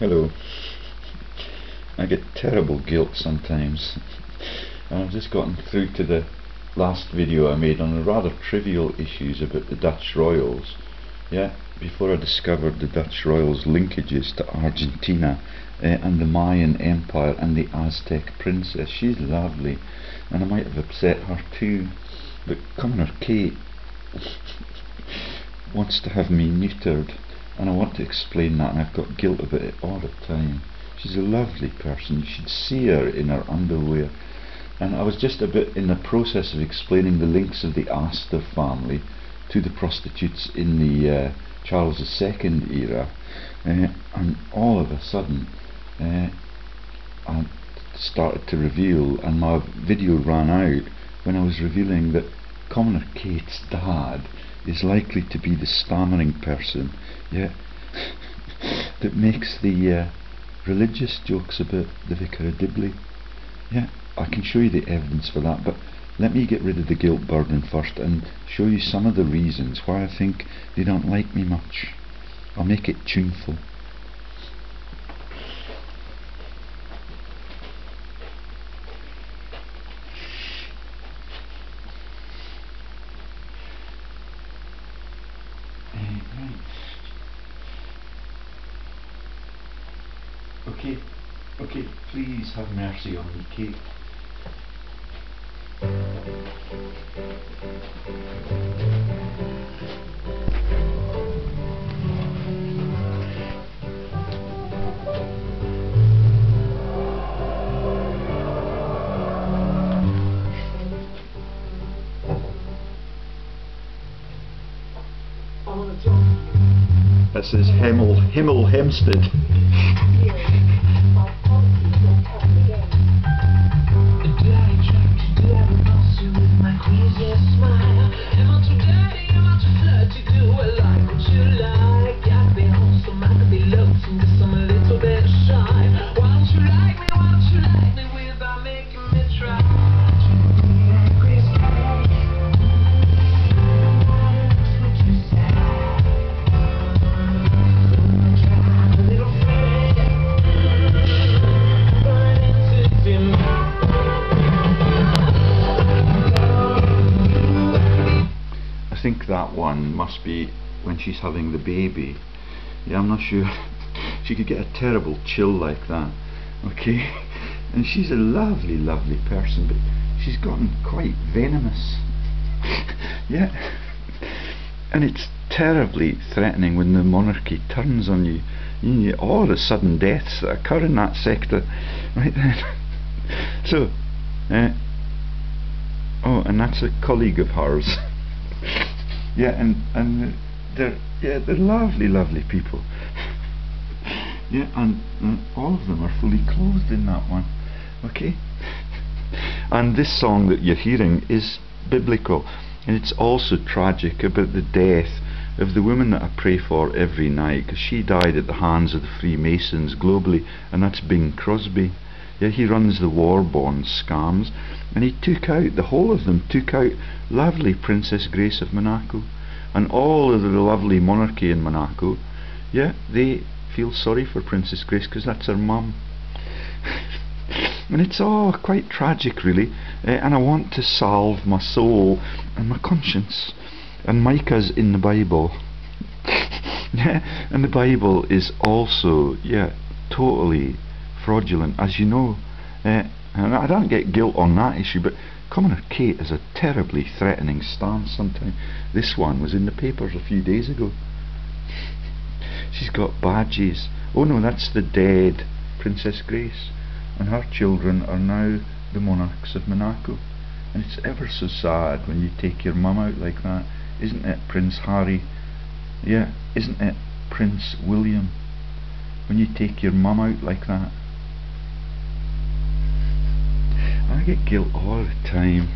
Hello. I get terrible guilt sometimes. I've just gotten through to the last video I made on the rather trivial issues about the Dutch royals. Yeah, before I discovered the Dutch royals' linkages to Argentina and the Mayan Empire and the Aztec princess. She's lovely, and I might have upset her too, but Commoner Kate wants to have me neutered, and I want to explain that, and I've got guilt about it all the time. She's a lovely person. You should see her in her underwear. And I was just a bit in the process of explaining the links of the Aster family to the prostitutes in the Charles II era, and all of a sudden I started to reveal, and my video ran out when I was revealing that Commoner Kate's dad is likely to be the stammering person, yeah, that makes the religious jokes about the Vicar of Dibley. Yeah, I can show you the evidence for that, but let me get rid of the guilt burden first and show you some of the reasons why I think they don't like me much. I'll make it tuneful. Okay, please have mercy on me, Kate. This is Hemel Hempstead. That one must be when she's having the baby. Yeah, I'm not sure. She could get a terrible chill like that. Okay, and she's a lovely, lovely person, but she's gotten quite venomous. Yeah, and it's terribly threatening when the monarchy turns on you. You know, all the sudden deaths that occur in that sector, right then. So, oh, and that's a colleague of hers. Yeah, and they're lovely, lovely people. Yeah, and all of them are fully clothed in that one. Okay? And this song that you're hearing is biblical, and it's also tragic about the death of the woman that I pray for every night, because she died at the hands of the Freemasons globally, and that's Bing Crosby. Yeah, he runs the war-born scams, and he took out, the whole of them took out lovely Princess Grace of Monaco, and all of the lovely monarchy in Monaco. Yeah, they feel sorry for Princess Grace because that's her mum. And it's all quite tragic really, and I want to salve my soul and my conscience, and Micah's in the Bible. Yeah, and the Bible is also, yeah, totally fraudulent, as you know, and I don't get guilt on that issue, but Commoner Kate is a terribly threatening stance sometimes. This one was in the papers a few days ago. She's got badges. Oh no, that's the dead Princess Grace, and her children are now the monarchs of Monaco, and it's ever so sad when you take your mum out like that, isn't it, Prince Harry? Yeah, isn't it, Prince William, when you take your mum out like that? I get guilt all the time.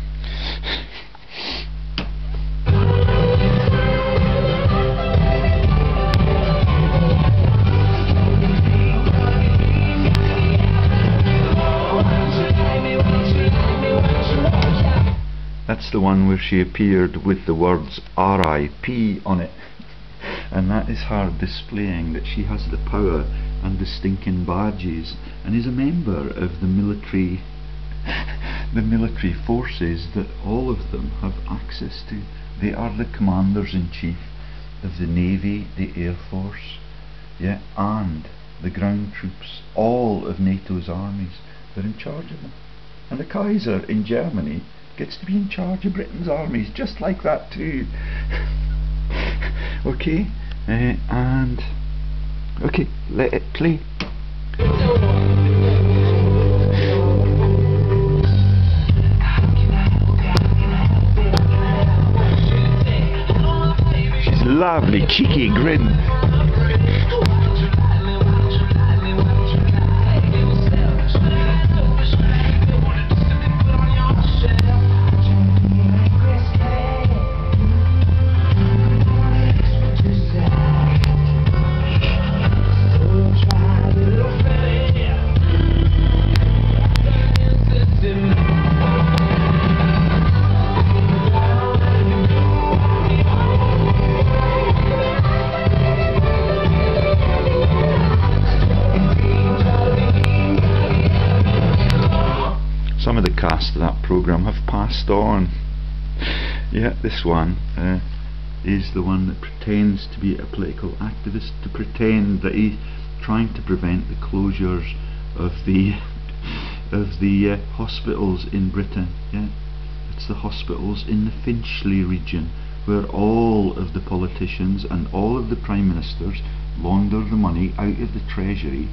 That's the one where she appeared with the words RIP on it. and that is her displaying that she has the power and the stinking badges and is a member of the military the military forces that all of them have access to. They are the commanders-in-chief of the Navy, the Air Force, yeah, and the ground troops, all of NATO's armies. They're in charge of them. And the Kaiser in Germany gets to be in charge of Britain's armies, just like that too. Okay, and okay, let it play. She's a lovely, cheeky grin. Cast of that program have passed on. Yeah, this one is the one that pretends to be a political activist, to pretend that he's trying to prevent the closures of the hospitals in Britain. Yeah, it's the hospitals in the Finchley region where all of the politicians and all of the prime ministers launder the money out of the treasury,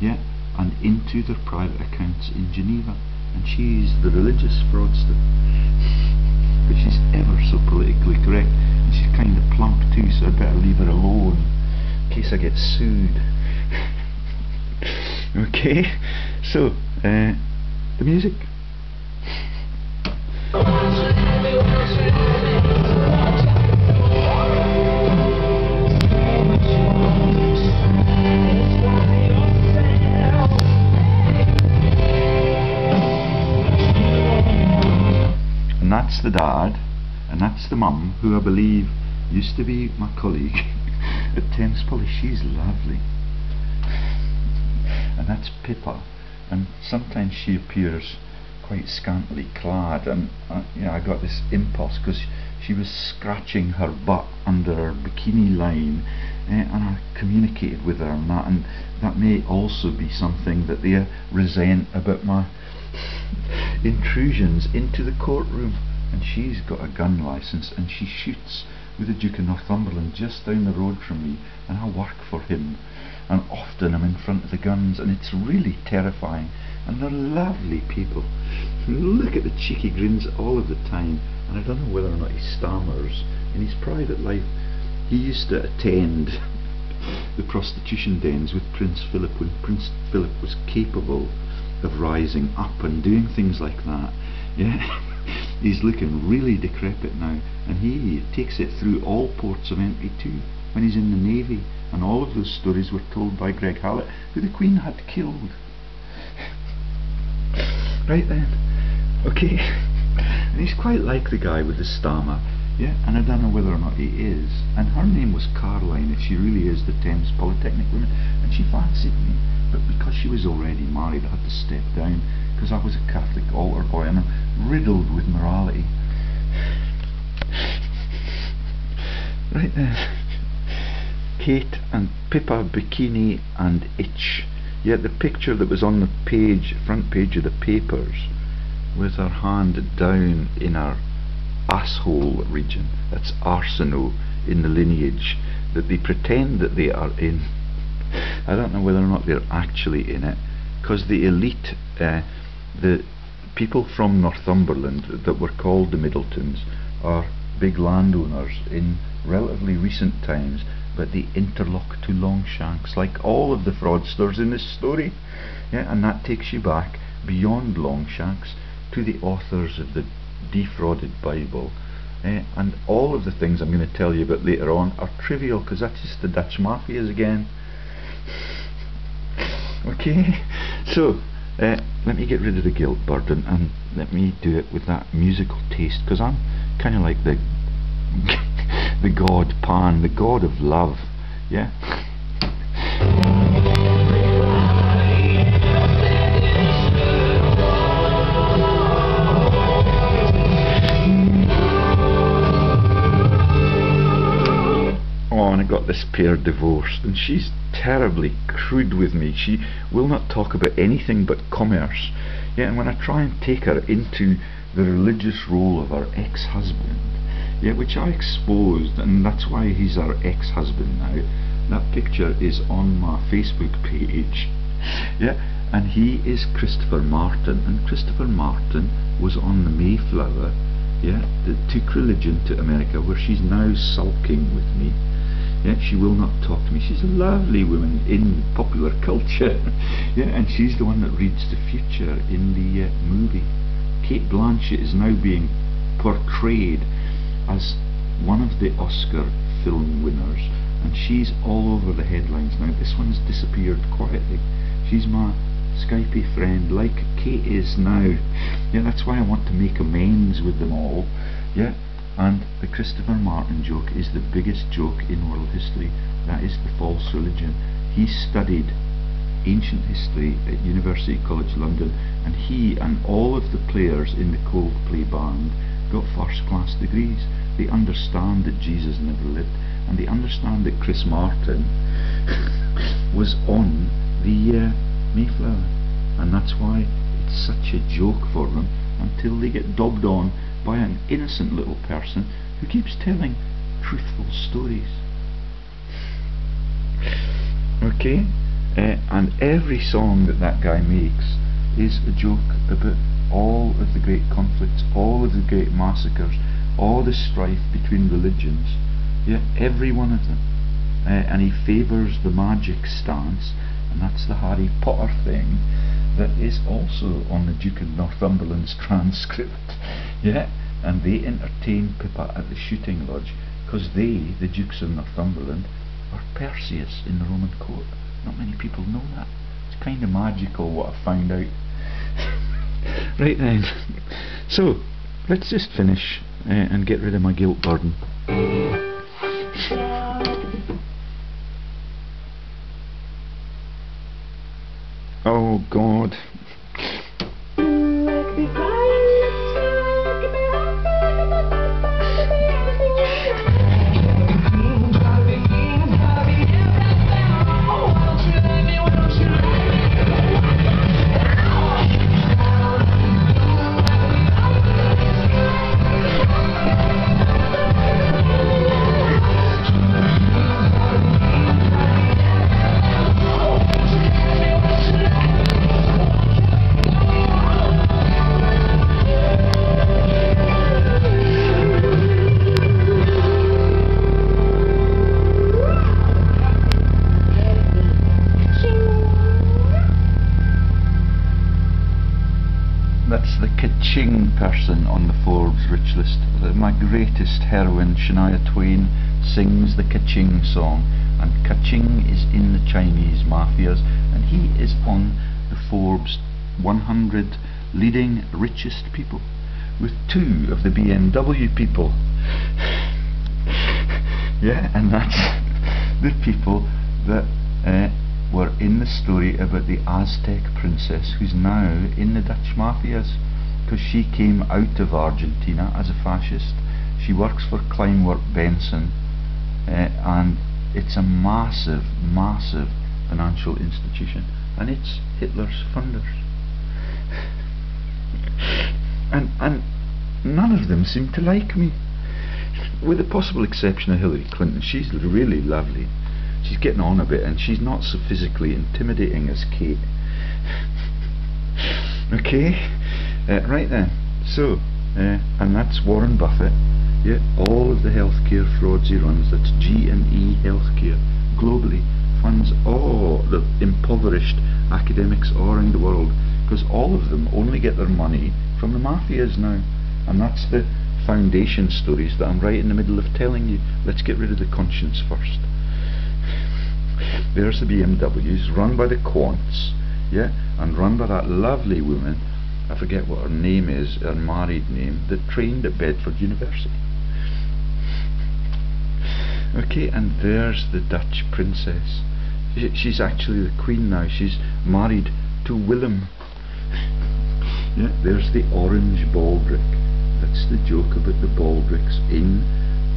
yeah, and into their private accounts in Geneva. And she's the religious fraudster, but she's ever so politically correct, and she's kind of plump too, so I'd better leave her alone in case I get sued. Okay, so the music. That's the dad, and that's the mum, who I believe used to be my colleague at Thames Poly. She's lovely. And that's Pippa, and sometimes she appears quite scantily clad, and you know, I got this impulse because she was scratching her butt under her bikini line, and I communicated with her on that, and that may also be something that they resent about my intrusions into the courtroom. And she's got a gun license, and she shoots with the Duke of Northumberland just down the road from me, and I work for him, and often I'm in front of the guns, and it's really terrifying. And they're lovely people. Look at the cheeky grins all of the time. And I don't know whether or not he stammers in his private life. He used to attend the prostitution dens with Prince Philip when Prince Philip was capable of rising up and doing things like that. Yeah, he's looking really decrepit now, and he takes it through all ports of entry too when he's in the Navy. And all of those stories were told by Greg Hallett, who the Queen had killed. Right then, okay. And he's quite like the guy with the stammer, yeah, and I don't know whether or not he is. And her name was Caroline, if she really is the Thames Polytechnic woman, and she fancied me. But because she was already married, I had to step down, because I was a Catholic altar boy and I'm riddled with morality. Right then, Kate and Pippa, bikini and itch. Yet the picture that was on the page, front page of the papers, with her hand down in her asshole region. That's arsenal in the lineage that they pretend that they are in. I don't know whether or not they're actually in it, because the elite, the people from Northumberland that were called the Middletons, are big landowners in relatively recent times, but they interlock to Longshanks like all of the fraudsters in this story. Yeah, and that takes you back beyond Longshanks to the authors of the defrauded Bible. And all of the things I'm going to tell you about later on are trivial, because that's just the Dutch mafias again. Okay, so let me get rid of the guilt burden, and let me do it with that musical taste, because I'm kind of like the the god Pan, the god of love. Yeah. Oh, and I got this pair divorced, and she's terribly crude with me. She will not talk about anything but commerce. Yeah, and when I try and take her into the religious role of her ex-husband, yeah, which I exposed, and that's why he's our ex-husband now. That picture is on my Facebook page. Yeah, and he is Christopher Martin, and Christopher Martin was on the Mayflower, yeah, that took religion to America, where she's now sulking with me. Yeah, she will not talk to me. She's a lovely woman in popular culture. Yeah, and she's the one that reads the future in the movie. Kate Blanchett is now being portrayed as one of the Oscar film winners, and she's all over the headlines now. This one's disappeared quietly. She's my Skypey friend, like Kate is now. Yeah, that's why I want to make amends with them all. Yeah. And the Christopher Martin joke is the biggest joke in world history. That is the false religion. He studied ancient history at University College London, and he and all of the players in the Coldplay band got first-class degrees. They understand that Jesus never lived, and they understand that Chris Martin was on the Mayflower, and that's why it's such a joke for them, until they get dobbed on by an innocent little person who keeps telling truthful stories. Okay, and every song that guy makes is a joke about all of the great conflicts, all of the great massacres, all the strife between religions, yeah, every one of them. And he favours the magic stance, and that's the Harry Potter thing that is also on the Duke of Northumberland's transcript. Yeah, and they entertain Pippa at the shooting lodge because they, the Dukes of Northumberland, are Perseus in the Roman court. Not many people know that. It's kind of magical what I found out. Right then, so let's just finish and get rid of my guilt burden. Oh God. Person on the Forbes Rich List. My greatest heroine, Shania Twain, sings the Kaching song, and Kaching is in the Chinese mafias, and he is on the Forbes 100 leading richest people, with two of the BMW people. Yeah, and that's the people that were in the story about the Aztec princess who's now in the Dutch mafias, because she came out of Argentina as a fascist. She works for Kleinwort Benson, and it's a massive, massive financial institution, and it's Hitler's funders. And none of them seem to like me, with the possible exception of Hillary Clinton. She's really lovely. She's getting on a bit, and she's not so physically intimidating as Kate. Okay. Right then, so, and that's Warren Buffett, yeah, all of the healthcare frauds he runs. That's G&E Healthcare, globally, funds all the impoverished academics all around the world, because all of them only get their money from the mafias now, and that's the foundation stories that I'm right in the middle of telling you. Let's get rid of the conscience first. There's the BMWs, run by the quants, yeah, and run by that lovely woman, I forget what her name is, her married name, that trained at Bedford University. Okay, and there's the Dutch princess. She's actually the queen now. She's married to Willem. Yeah, there's the orange baldric. That's the joke about the baldrics in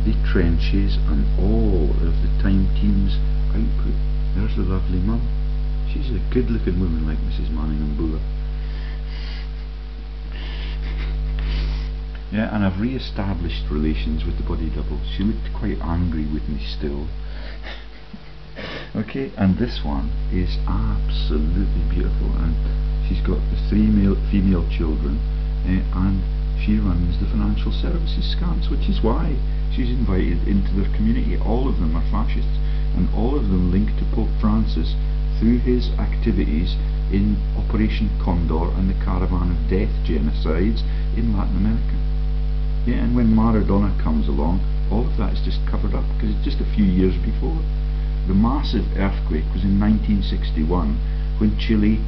the trenches and all of the Time Team's output. There's the lovely mum. She's a good looking woman, like Mrs. Manningham Buller. Yeah, and I've re-established relations with the body double. She looked quite angry with me still. Okay, and this one is absolutely beautiful, and she's got the three female children, and she runs the financial services scams, which is why she's invited into their community. All of them are fascists, and all of them linked to Pope Francis through his activities in Operation Condor and the Caravan of Death genocides in Latin America. Yeah, and when Maradona comes along, all of that is just covered up, because it's just a few years before. The massive earthquake was in 1961, when Chile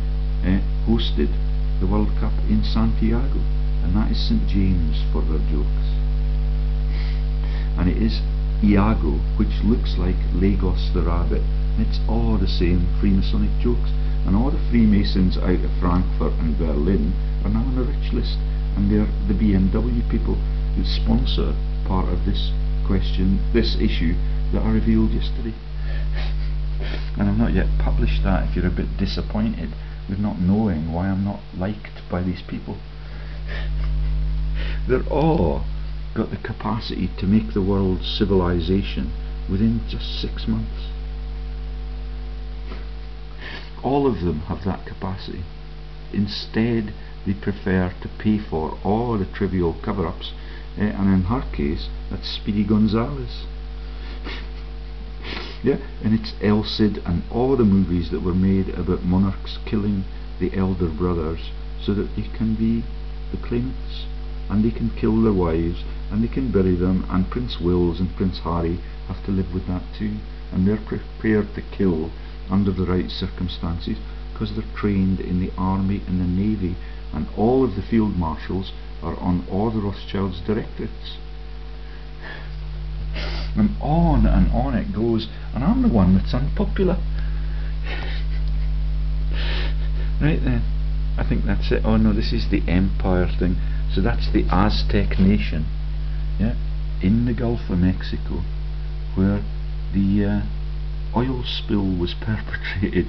hosted the World Cup in Santiago, and that is St. James for their jokes. And it is Iago, which looks like Lagos the rabbit. It's all the same Freemasonic jokes, and all the Freemasons out of Frankfurt and Berlin are now on the Rich List, and they're the BMW people who sponsor part of this question, this issue that I revealed yesterday. And I've not yet published that if you're a bit disappointed with not knowing why I'm not liked by these people. They're all got the capacity to make the world civilization within just 6 months. All of them have that capacity. Instead, they prefer to pay for all the trivial cover-ups, and in her case, that's Speedy Gonzales. Yeah, and it's El Cid and all the movies that were made about monarchs killing the elder brothers so that they can be the claimants, and they can kill their wives, and they can bury them, and Prince Wills and Prince Harry have to live with that too, and they're prepared to kill under the right circumstances because they're trained in the army and the navy, and all of the field marshals are on all the Rothschilds' directives. And on it goes, and I'm the one that's unpopular. Right then, I think that's it. Oh no, this is the empire thing. So that's the Aztec nation, yeah, in the Gulf of Mexico, where the oil spill was perpetrated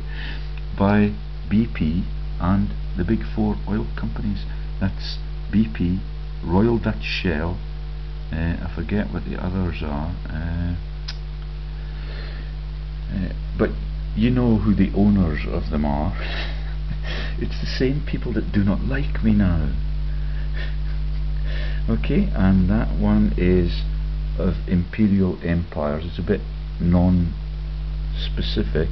by BP and the big four oil companies. That's BP, Royal Dutch Shell, I forget what the others are, but you know who the owners of them are. It's the same people that do not like me now. Okay, and that one is of imperial empires. It's a bit non-specific.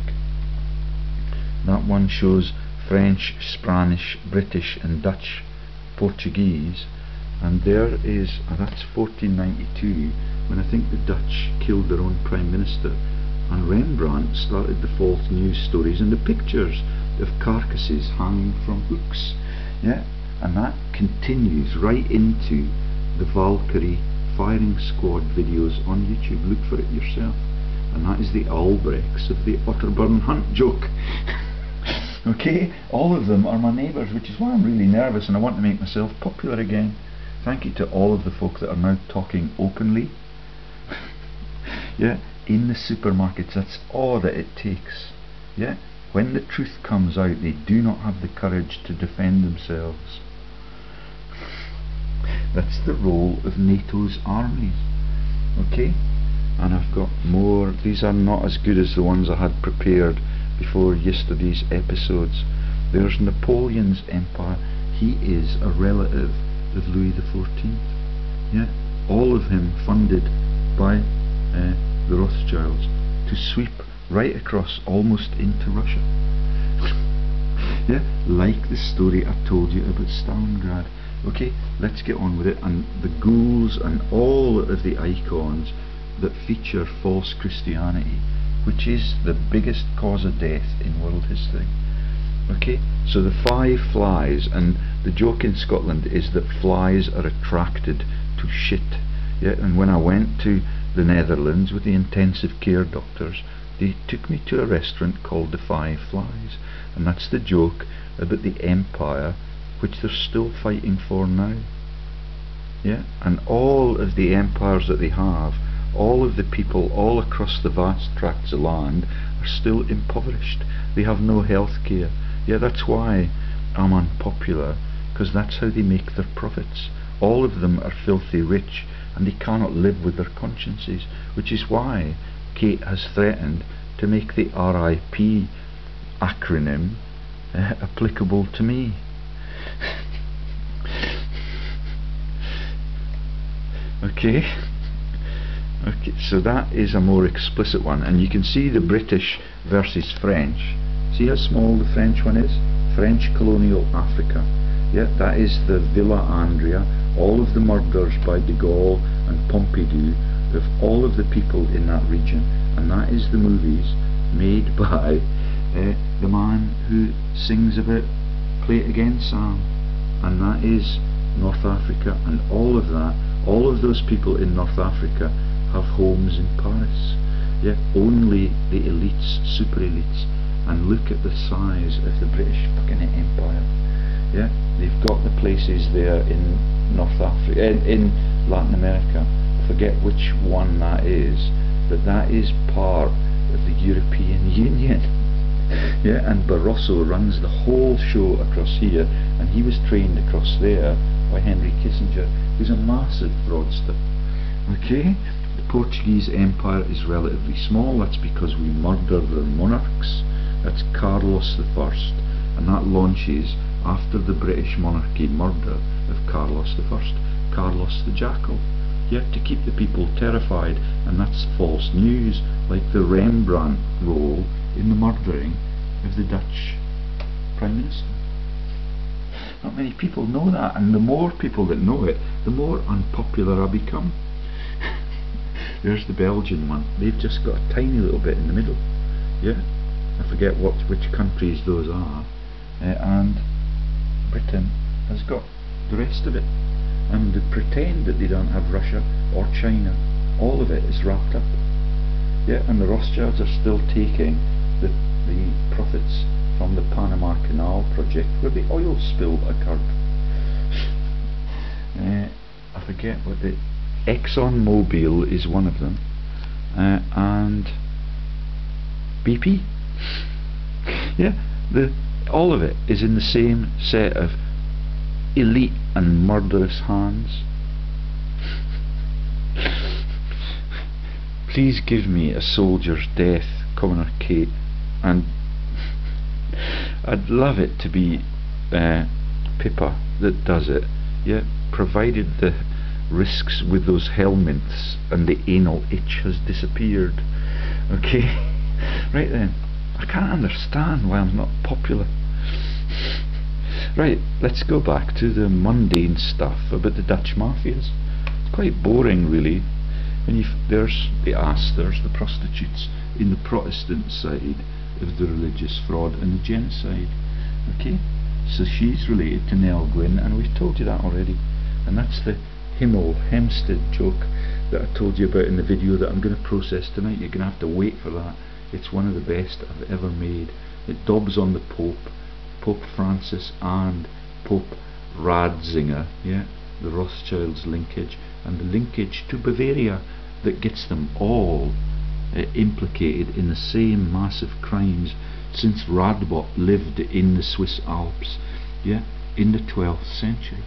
That one shows French, Spanish, British and Dutch Portuguese. And there is, that's 1492, when I think the Dutch killed their own Prime Minister, and Rembrandt started the false news stories and the pictures of carcasses hanging from hooks. Yeah, and that continues right into the Valkyrie firing squad videos on YouTube. Look for it yourself. And that is the Albrechts of the Otterburn Hunt joke. Okay, all of them are my neighbours, which is why I'm really nervous and I want to make myself popular again. Thank you to all of the folk that are now talking openly. Yeah, in the supermarkets, that's all that it takes. Yeah, when the truth comes out, they do not have the courage to defend themselves. That's the role of NATO's armies. Okay, and I've got more. These are not as good as the ones I had prepared before yesterday's episodes. There's Napoleon's empire. He is a relative of Louis XIV, yeah, all of him funded by the Rothschilds to sweep right across almost into Russia. Yeah, like the story I told you about Stalingrad. Okay, let's get on with it. And the ghouls and all of the icons that feature false Christianity, which is the biggest cause of death in world history. Okay, so the five flies, and the joke in Scotland is that flies are attracted to shit. Yeah, and when I went to the Netherlands with the intensive care doctors, they took me to a restaurant called the Five Flies, and that's the joke about the empire which they're still fighting for now. Yeah, and all of the empires that they have, all of the people all across the vast tracts of land are still impoverished. They have no health care. Yeah, that's why I'm unpopular, because that's how they make their profits. All of them are filthy rich, and they cannot live with their consciences, which is why Kate has threatened to make the RIP acronym applicable to me. Okay, so that is a more explicit one, and you can see the British versus French. See how small the French one is? French colonial Africa. Yeah, that is the Villa Andria. All of the murders by de Gaulle and Pompidou of all of the people in that region, and that is the movies made by the man who sings about Play It Again Sam, and that is North Africa, and all of that, all of those people in North Africa have homes in Paris. Yeah, only the elites, super elites, and look at the size of the British fucking empire. Yeah, they've got the places there in North Africa, in Latin America. I forget which one that is, but that is part of the European Union. Yeah, and Barroso runs the whole show across here, and he was trained across there by Henry Kissinger, who's a massive fraudster. Okay, the Portuguese Empire is relatively small. That's because we murder their monarchs. That's Carlos I, and that launches after the British monarchy murder of Carlos I, Carlos the Jackal. You have to keep the people terrified, and that's false news, like the Rembrandt role in the murdering of the Dutch Prime Minister. Not many people know that, and the more people that know it, the more unpopular I become. There's the Belgian one. They've just got a tiny little bit in the middle. Yeah, I forget which countries those are, and Britain has got the rest of it, and they pretend that they don't have Russia or China. All of it is wrapped up. Yeah, and the Rothschilds are still taking the profits from the Panama Canal project where the oil spill occurred. I forget what the... ExxonMobil is one of them, and BP. Yeah, all of it is in the same set of elite and murderous hands. Please give me a soldier's death, Commoner Kate, and I'd love it to be Pippa that does it. Yeah, provided the risks with those helminths and the anal itch has disappeared. Okay, right then. I can't understand why I'm not popular. Right, let's go back to the mundane stuff about the Dutch mafias. It's quite boring, really. And there's the Asters, the prostitutes, in the Protestant side of the religious fraud and the genocide. Okay, so she's related to Nell Gwynn, and we've told you that already. And that's the Hemel Hempstead joke that I told you about in the video that I'm going to process tonight. You're going to have to wait for that. It's one of the best I've ever made. It dobs on the Pope, Pope Francis and Pope Ratzinger, yeah, the Rothschilds linkage, and the linkage to Bavaria that gets them all implicated in the same massive crimes since Radbot lived in the Swiss Alps, yeah, in the 12th century.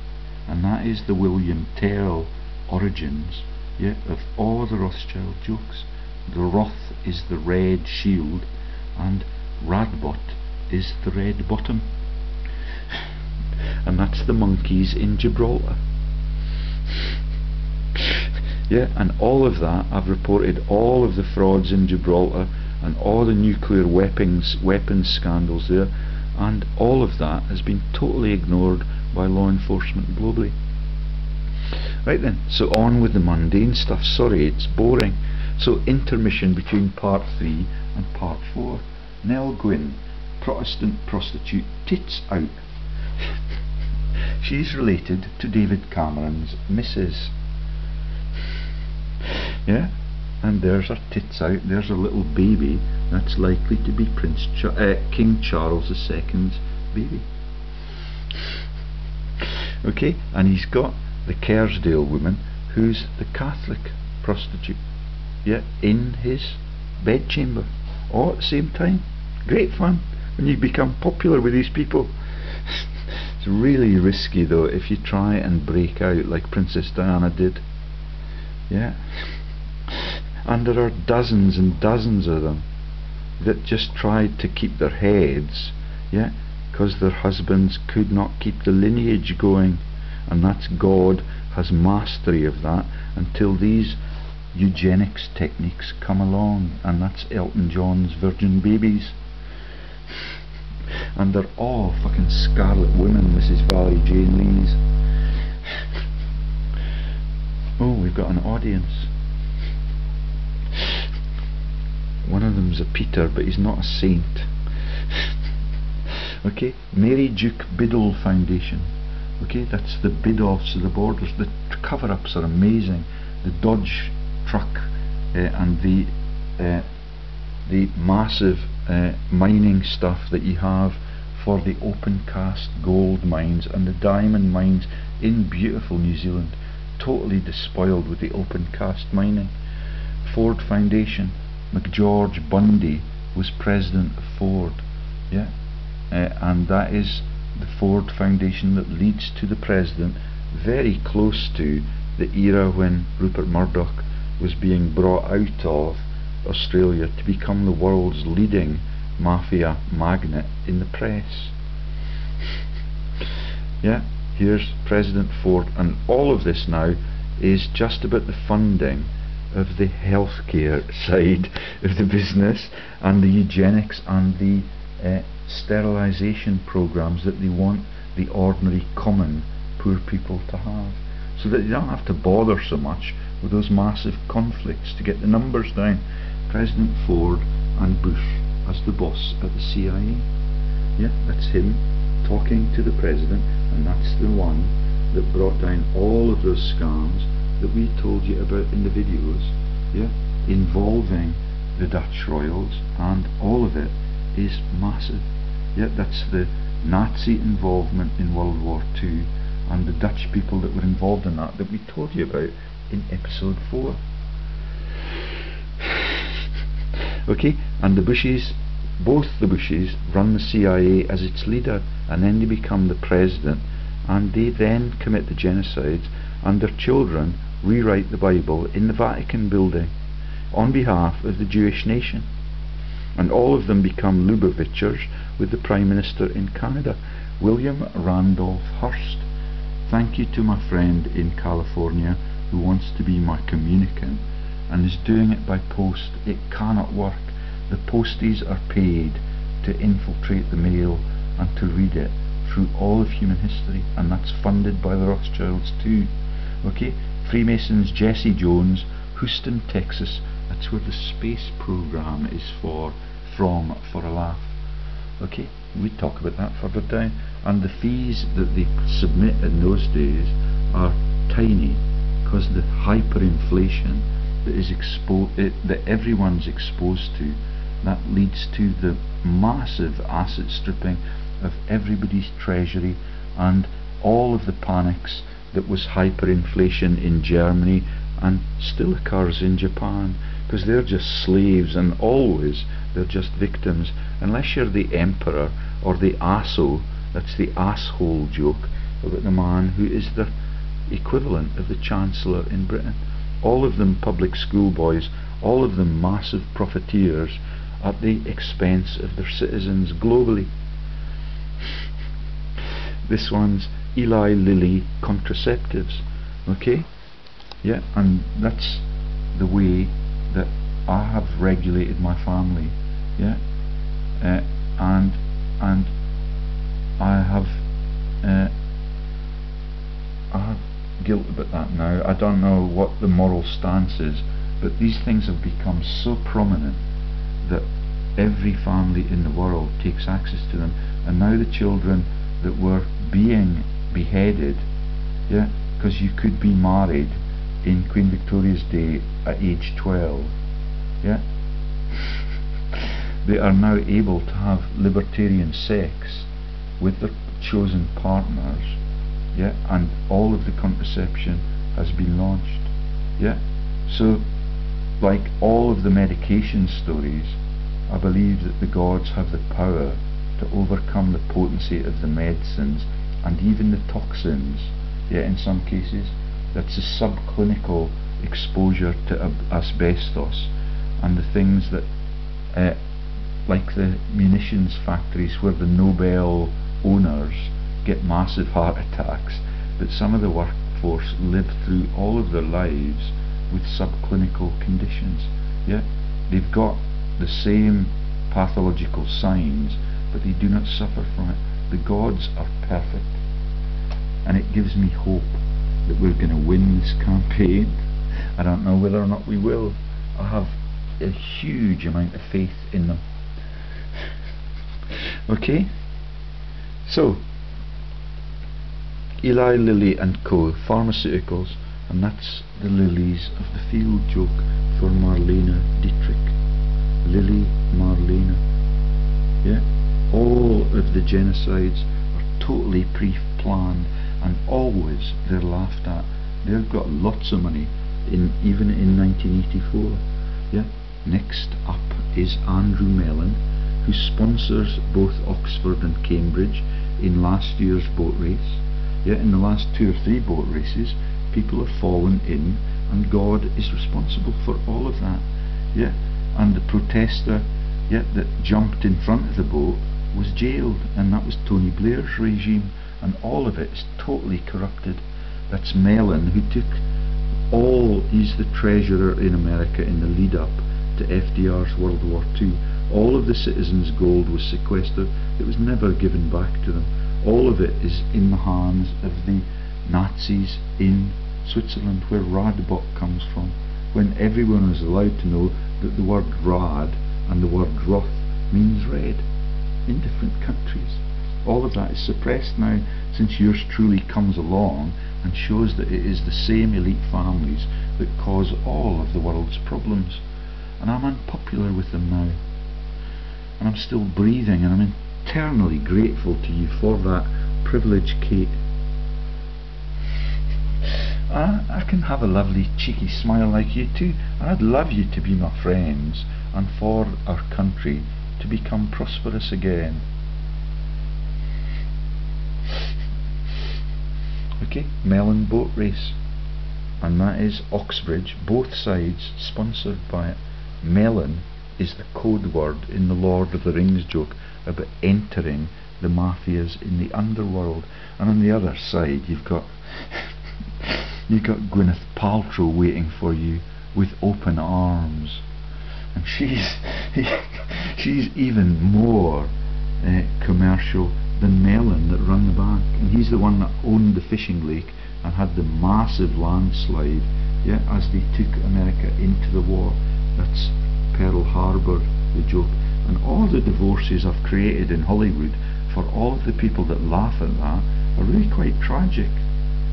And that is the William Tell origins, yeah, of all the Rothschild jokes. The Roth is the red shield, and Radbot is the red bottom. And that's the monkeys in Gibraltar. Yeah, and all of that, I've reported all of the frauds in Gibraltar and all the nuclear weapons scandals there, and all of that has been totally ignored by law enforcement globally. Right then, so on with the mundane stuff. Sorry, it's boring. So intermission between part 3 and part 4. Nell Gwynn, Protestant prostitute, tits out. She's related to David Cameron's missus. Yeah, and there's her tits out, there's a little baby that's likely to be King Charles II's baby. Okay, and he's got the Kersdale woman, who's the Catholic prostitute, yeah, in his bedchamber, all at the same time. Great fun when you become popular with these people. It's really risky though if you try and break out like Princess Diana did. Yeah. And there are dozens and dozens of them that just tried to keep their heads, yeah, because their husbands could not keep the lineage going, and that's God has mastery of that until these eugenics techniques come along, and that's Elton John's virgin babies. And they're all fucking scarlet women, Mrs. Valerie Jane Lees. Oh, we've got an audience. One of them's a Peter, but he's not a saint. Okay, Mary Duke Biddle Foundation. Okay, that's the bid-offs of the borders. The cover-ups are amazing. The Dodge truck and the massive mining stuff that you have for the open cast gold mines and the diamond mines in beautiful New Zealand, totally despoiled with the open cast mining. Ford Foundation, McGeorge Bundy was president of Ford, yeah, and that is the Ford Foundation that leads to the president, very close to the era when Rupert Murdoch was being brought out of Australia to become the world's leading mafia magnet in the press. Yeah, here's President Ford, and all of this now is just about the funding of the healthcare side of the business and the eugenics and the sterilization programs that they want the ordinary common poor people to have, so that they don't have to bother so much with those massive conflicts to get the numbers down. President Ford and Bush as the boss at the CIA. Yeah, that's him talking to the president, and that's the one that brought down all of those scams that we told you about in the videos, yeah, involving the Dutch royals, and all of it is massive. Yeah, that's the Nazi involvement in World War II and the Dutch people that were involved in that we told you about in episode 4. Okay, and the Bushes, both the Bushes run the CIA as its leader, and then they become the president, and they then commit the genocides, and their children rewrite the Bible in the Vatican building on behalf of the Jewish nation, and all of them become Lubavitchers with the Prime Minister in Canada, William Randolph Hearst. Thank you to my friend in California who wants to be my communicant and is doing it by post. It cannot work. The posties are paid to infiltrate the mail and to read it through all of human history, and that's funded by the Rothschilds too. Okay, Freemasons, Jesse Jones, Houston, Texas. That's where the space program is for, from For a Laugh. Okay, we talk about that further down, and the fees that they submit in those days are tiny because the hyperinflation that is that everyone's exposed to, that leads to the massive asset stripping of everybody's treasury, and all of the panics that was hyperinflation in Germany and still occurs in Japan, because they're just slaves, and always they're just victims unless you're the emperor or the asso. That's the asshole joke about the man who is the equivalent of the Chancellor in Britain. All of them public school boys, all of them massive profiteers at the expense of their citizens globally. This one's Eli Lilly contraceptives. Okay, yeah, and that's the way that I have regulated my family, yeah, and I have guilt about that now. I don't know what the moral stance is, but these things have become so prominent that every family in the world takes access to them, and now the children that were being beheaded, yeah, because you could be married in Queen Victoria's day at age 12, yeah, they are now able to have libertarian sex with their chosen partners, yeah, and all of the contraception has been launched, yeah. So, like all of the medication stories, I believe that the gods have the power to overcome the potency of the medicines and even the toxins, yeah, in some cases. That's the subclinical exposure to asbestos and the things that, like the munitions factories where the Nobel owners get massive heart attacks, but some of the workforce live through all of their lives with subclinical conditions. Yeah, they've got the same pathological signs, but they do not suffer from it. The gods are perfect, and it gives me hope that we're going to win this campaign. I don't know whether or not we will. I have a huge amount of faith in them. Okay, so Eli Lilly and Co. Pharmaceuticals, and that's the lilies of the field joke for Marlena Dietrich. Lily Marlena. Yeah, all of the genocides are totally pre-planned and always they're laughed at. They've got lots of money, even in 1984. Yeah. Next up is Andrew Mellon, who sponsors both Oxford and Cambridge in last year's boat race. Yet in the last 2 or 3 boat races, people have fallen in, and God is responsible for all of that. Yeah, and the protester, yeah, that jumped in front of the boat was jailed, and that was Tony Blair's regime, and all of it is totally corrupted. That's Mellon, who took all. He's the treasurer in America in the lead-up to FDR's World War II. All of the citizens' gold was sequestered. It was never given back to them. All of it is in the hands of the Nazis in Switzerland, where Radbot comes from, when everyone is allowed to know that the word Rad and the word Roth means red in different countries. All of that is suppressed now, since yours truly comes along and shows that it is the same elite families that cause all of the world's problems. And I'm unpopular with them now, and I'm still breathing, and I'm eternally grateful to you for that privilege, Kate. I can have a lovely cheeky smile like you too, and I'd love you to be my friends and for our country to become prosperous again. Okay, Mellon boat race, and that is Oxbridge, both sides sponsored by it. Mellon is the code word in the Lord of the Rings joke about entering the mafias in the underworld. And on the other side you've got Gwyneth Paltrow waiting for you with open arms, and she's even more commercial than Mellon that run the bank, and he's the one that owned the fishing lake and had the massive landslide, yeah, as they took America into the war. That's Pearl Harbor, the joke. And all the divorces I've created in Hollywood for all of the people that laugh at that are really quite tragic.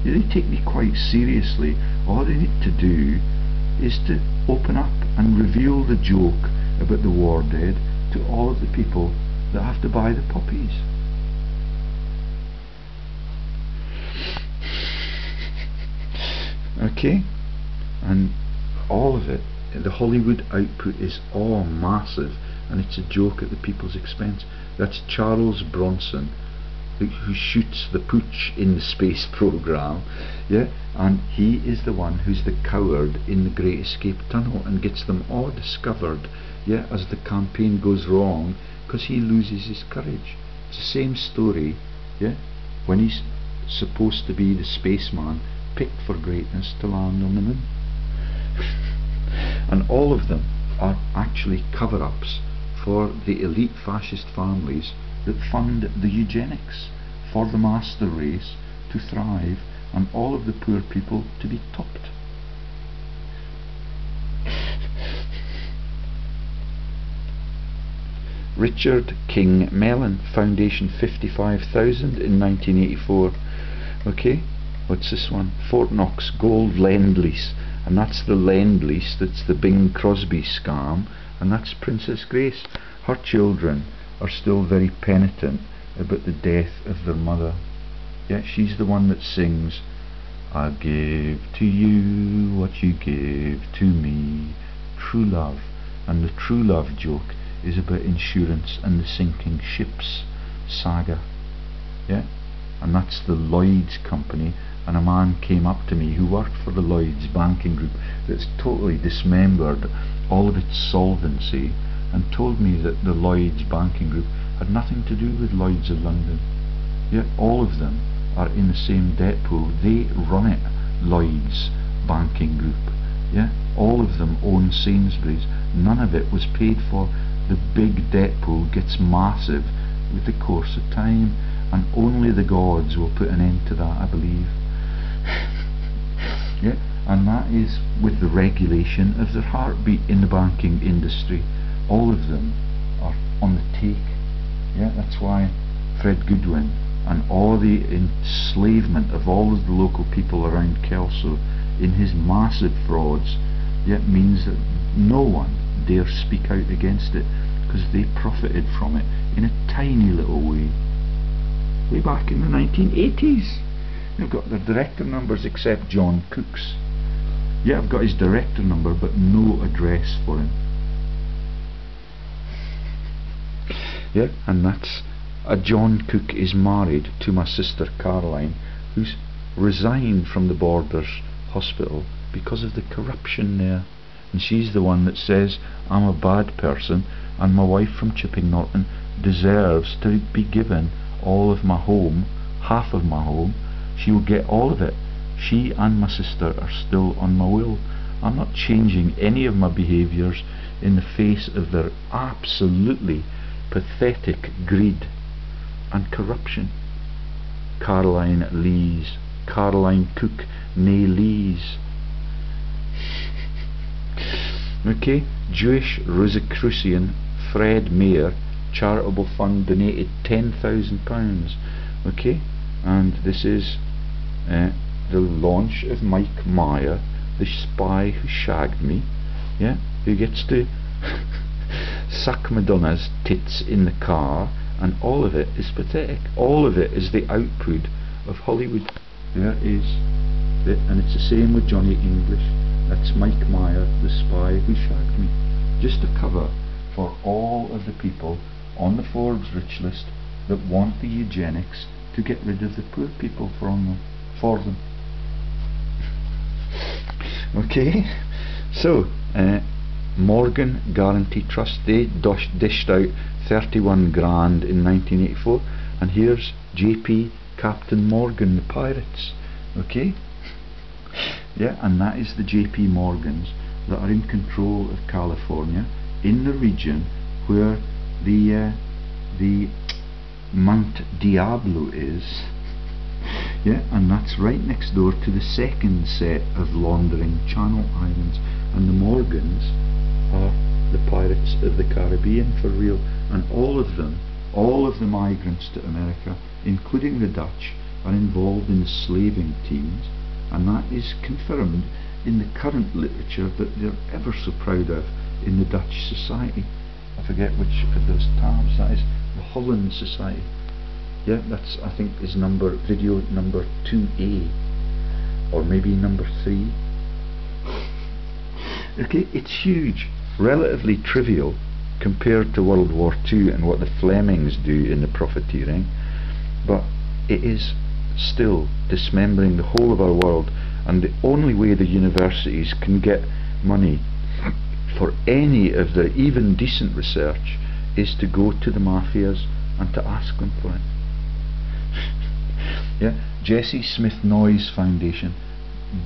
They take me quite seriously. All they need to do is to open up and reveal the joke about the war dead to all of the people that have to buy the puppies. Okay, and all of it, the Hollywood output is all massive, and it's a joke at the people's expense. That's Charles Bronson, who shoots the pooch in the space program, yeah, and he is the one who's the coward in the Great Escape Tunnel and gets them all discovered, yeah, as the campaign goes wrong, because he loses his courage. It's the same story, yeah, when he's supposed to be the spaceman picked for greatness to land on the moon. And all of them are actually cover-ups for the elite fascist families that fund the eugenics for the master race to thrive and all of the poor people to be topped. Richard King Mellon, Foundation 55,000 in 1984. Okay, what's this one? Fort Knox Gold Land Lease, and that's the land lease, that's the Bing Crosby scam, and that's Princess Grace. Her children are still very penitent about the death of their mother. Yet she's the one that sings, I gave to you what you gave to me, true love. And the true love joke is about insurance and the sinking ships saga. Yeah, and that's the Lloyd's company, and a man came up to me who worked for the Lloyd's banking group that's totally dismembered all of its solvency, and told me that the Lloyd's banking group had nothing to do with Lloyd's of London. Yet all of them are in the same debt pool. They run it, Lloyd's banking group. Yeah, all of them own Sainsbury's. None of it was paid for. The big debt pool gets massive with the course of time, and only the gods will put an end to that, I believe. Yeah, and that is with the regulation of their heartbeat in the banking industry. All of them are on the take. Yeah, that's why Fred Goodwin and all the enslavement of all of the local people around Kelso in his massive frauds, yeah, means that no one dare speak out against it, because they profited from it in a tiny little way. Way back in the 1980s, they've got their director numbers except John Cook's. Yeah, I've got his director number, but no address for him. Yeah, and that's a John Cook is married to my sister Caroline, who's resigned from the Borders Hospital because of the corruption there. And she's the one that says, I'm a bad person, and my wife from Chipping Norton deserves to be given all of my home, half of my home. She will get all of it. She and my sister are still on my will. I'm not changing any of my behaviours in the face of their absolutely pathetic greed and corruption. Caroline Lees, Caroline Cook, nay Lees. Okay, Jewish Rosicrucian Fred Mayer charitable fund donated £10,000. Okay, and this is the launch of Mike Meyer, the spy who shagged me. Yeah, who gets to suck Madonna's tits in the car, and all of it is pathetic. All of it is the output of Hollywood. There is it, and it's the same with Johnny English. That's Mike Meyer, the spy who shagged me. Just a cover for all of the people on the Forbes Rich List that want the eugenics to get rid of the poor people from them, for them. Okay, so Morgan Guarantee Trust, they dished out 31 grand in 1984, and here's JP Captain Morgan, the pirates. Okay. Yeah, and that is the JP Morgans that are in control of California, in the region where the Mount Diablo is. Yeah, and that's right next door to the second set of laundering Channel Islands, and the Morgans are the pirates of the Caribbean for real, and all of the migrants to America, including the Dutch, are involved in the slaving teams. And that is confirmed in the current literature that they're ever so proud of in the Dutch Society. I forget which of those tabs that is. The Holland Society. Yeah, that's, I think, is video number 2A, or maybe number 3. Okay, it's huge, relatively trivial compared to World War II and what the Flemings do in the profiteering, but it is still dismembering the whole of our world, and the only way the universities can get money for any of their even decent research is to go to the mafias and to ask them for it. Yeah, Jesse Smith Noyes Foundation.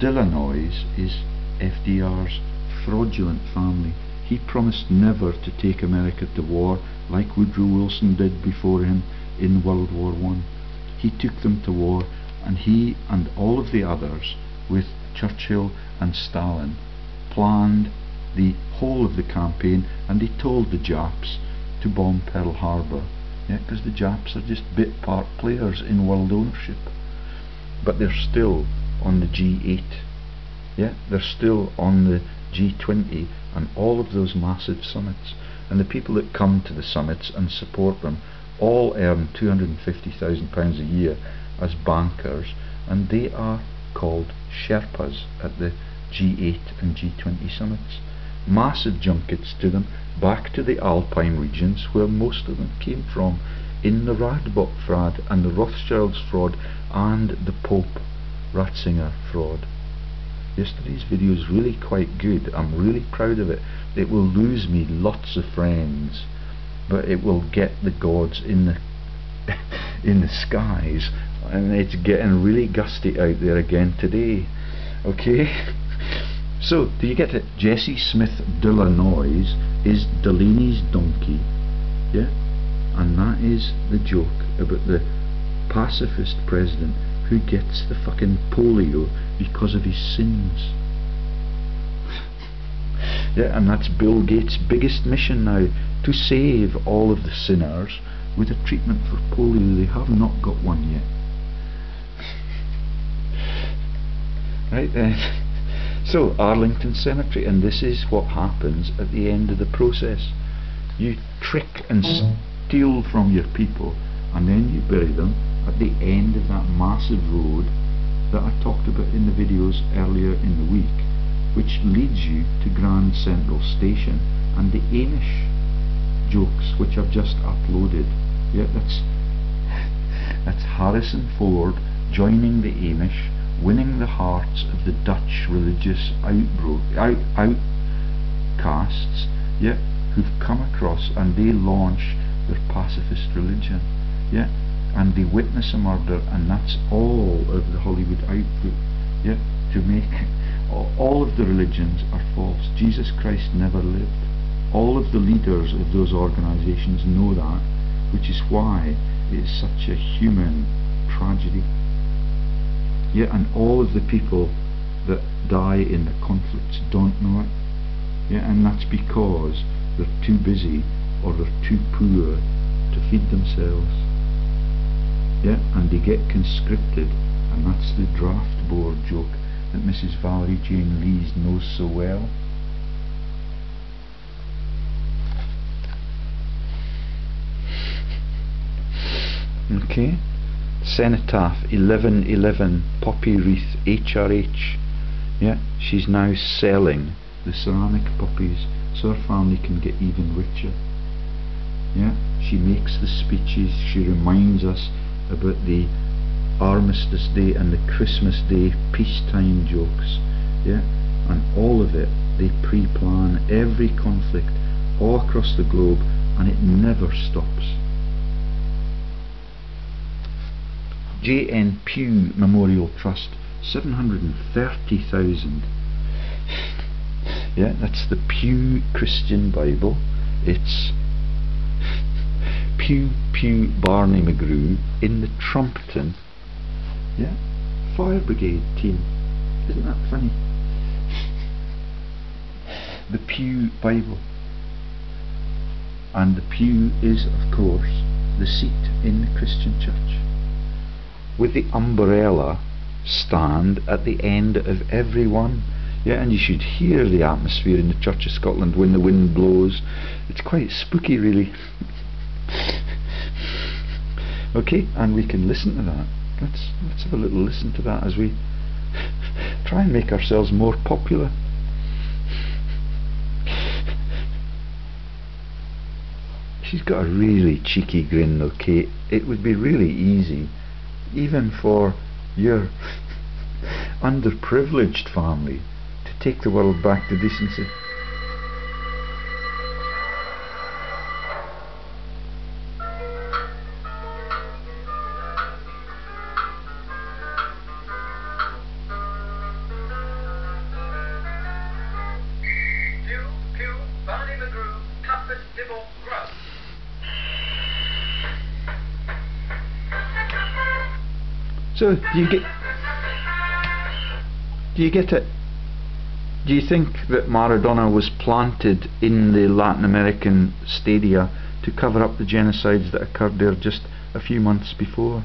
Delanoyes is FDR's fraudulent family. He promised never to take America to war like Woodrow Wilson did before him in World War I. He took them to war, and he and all of the others with Churchill and Stalin planned the whole of the campaign, and they told the Japs to bomb Pearl Harbor. Yeah, because the Japs are just bit part players in world ownership. but they're still on the G8. Yeah, they're still on the G20 and all of those massive summits. And the people that come to the summits and support them all earn £250,000 a year as bankers, and they are called Sherpas at the G8 and G20 summits. Massive junkets to them back to the Alpine regions where most of them came from, in the Radbot fraud and the Rothschilds fraud and the Pope Ratzinger fraud. Yesterday's video is really quite good. I'm really proud of it. It will lose me lots of friends, but it will get the gods in the skies, and it's getting really gusty out there again today. Okay. So, do you get it? Jesse Smith Delanois is Delaney's donkey. Yeah? And that is the joke about the pacifist president who gets the fucking polio because of his sins. Yeah, and that's Bill Gates' biggest mission now, to save all of the sinners with a treatment for polio. They have not got one yet. Right then. So, Arlington Cemetery, and this is what happens at the end of the process. You trick and steal from your people, and then you bury them at the end of that massive road that I talked about in the videos earlier in the week, which leads you to Grand Central Station and the Amish jokes which I've just uploaded. Yeah, that's Harrison Ford joining the Amish, winning the hearts of the Dutch religious outcasts, yeah, who've come across, and they launch their pacifist religion. Yeah, and they witness a murder, and that's all of the Hollywood output, yeah, to make all of the religions are false. Jesus Christ never lived. All of the leaders of those organizations know that, which is why it is such a human tragedy. Yeah, and all of the people that die in the conflicts don't know it. Yeah, and that's because they're too busy or they're too poor to feed themselves. Yeah, and they get conscripted, and that's the draft board joke that Mrs. Valerie Jane Lees knows so well. Okay, Cenotaph 1111 poppy wreath HRH. Yeah, she's now selling the ceramic poppies so her family can get even richer. Yeah, she makes the speeches, she reminds us about the Armistice Day and the Christmas Day peacetime jokes, yeah, and all of it. They pre-plan every conflict all across the globe, and it never stops. J.N. Pugh Memorial Trust, 730,000. Yeah, that's the Pew Christian Bible. It's Pew Pew Barney McGrew in the Trumpton, yeah, fire brigade team. Isn't that funny? The Pew Bible, and the pew is of course the seat in the Christian church, with the umbrella stand at the end of every one. Yeah, and you should hear the atmosphere in the Church of Scotland when the wind blows. It's quite spooky, really. Okay, and we can listen to that. Let's have a little listen to that as we try and make ourselves more popular. She's got a really cheeky grin though, Kate. It would be really easy, even for your underprivileged family, to take the world back to decency. So, do you get it? Do you think that Maradona was planted in the Latin American stadia to cover up the genocides that occurred there just a few months before?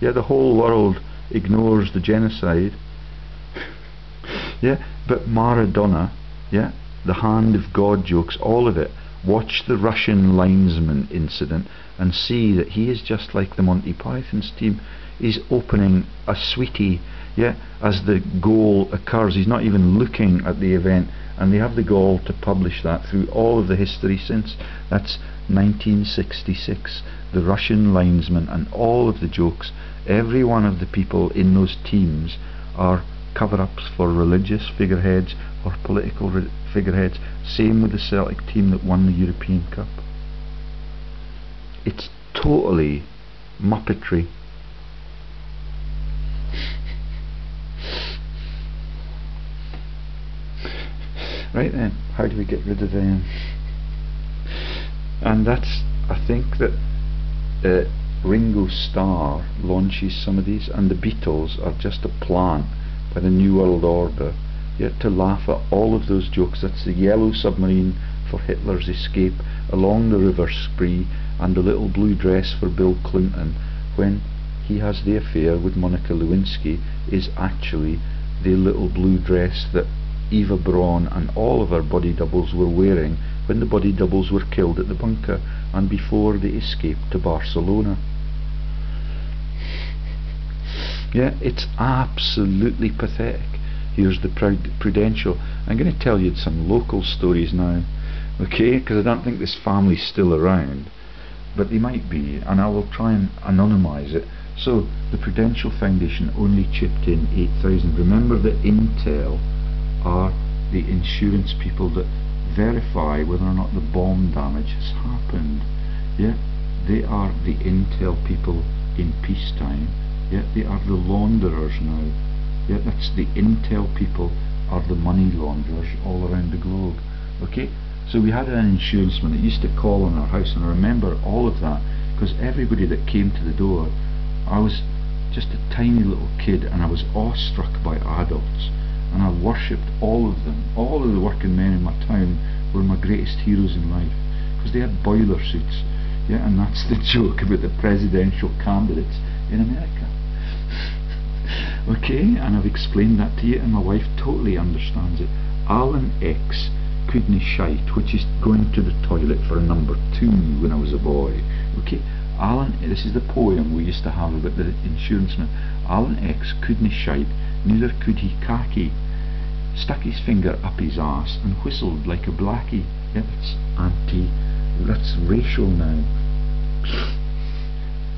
Yeah, the whole world ignores the genocide. Yeah, but Maradona, yeah, the hand of God jokes, all of it. Watch the Russian linesman incident and see that he is just like the Monty Python's team. He's opening a sweetie, yeah, as the goal occurs. He's not even looking at the event, and they have the gall to publish that through all of the history since. That's 1966, the Russian linesman, and all of the jokes, every one of the people in those teams are cover-ups for religious figureheads or political figureheads. Same with the Celtic team that won the European Cup. It's totally muppetry. Right then, how do we get rid of them? And that's, I think that Ringo Starr launches some of these, and the Beatles are just a plant by the New World Order, yet to laugh at all of those jokes. That's the yellow submarine for Hitler's escape along the River Spree, and the little blue dress for Bill Clinton when he has the affair with Monica Lewinsky is actually the little blue dress that Eva Braun and all of her body doubles were wearing when the body doubles were killed at the bunker and before they escaped to Barcelona. Yeah, it's absolutely pathetic. Here's the Prudential. I'm going to tell you some local stories now, okay, because I don't think this family's still around, but they might be, and I will try and anonymise it. So the Prudential Foundation only chipped in 8,000. Remember that Intel are the insurance people that verify whether or not the bomb damage has happened. Yeah, they are the Intel people in peacetime. Yeah, they are the launderers now. Yeah, that's the Intel people are the money launderers all around the globe. Okay, so we had an insuranceman that used to call on our house, and I remember all of that because everybody that came to the door, I was just a tiny little kid and I was awestruck by adults, and I worshipped all of them. All of the working men in my town were my greatest heroes in life because they had boiler suits. Yeah, and that's the joke about the presidential candidates in America. Okay, and I've explained that to you, and my wife totally understands it. Alan X couldn't shite, which is going to the toilet for a number 2 when I was a boy. Okay, Alan, this is the poem we used to have about the insurance man. Alan X couldn't shite, neither could he khaki. Stuck his finger up his ass and whistled like a blackie. Yeah, that's anti, that's racial now.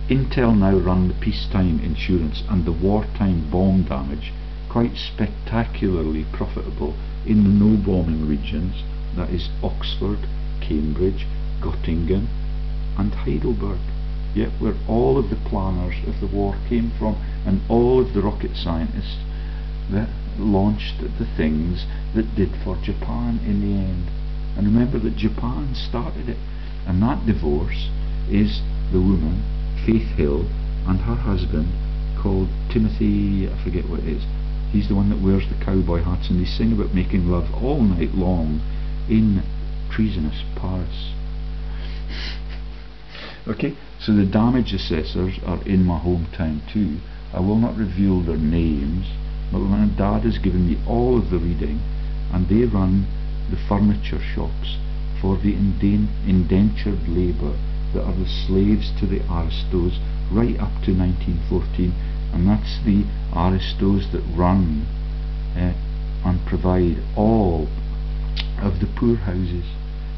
Intel now run the peacetime insurance and the wartime bomb damage, quite spectacularly profitable in the no-bombing regions, that is Oxford, Cambridge, Göttingen and Heidelberg, yet where all of the planners of the war came from and all of the rocket scientists that launched the things that did for Japan in the end. And remember that Japan started it, and that divorce is the woman Faith Hill and her husband called Timothy, I forget what it is. He's the one that wears the cowboy hats, and they sing about making love all night long in treasonous Paris. Okay, so the damage assessors are in my hometown too. I will not reveal their names, but my dad has given me all of the reading, and they run the furniture shops for the indentured labour that are the slaves to the aristos right up to 1914, and that's the aristos that run and provide all of the poor houses,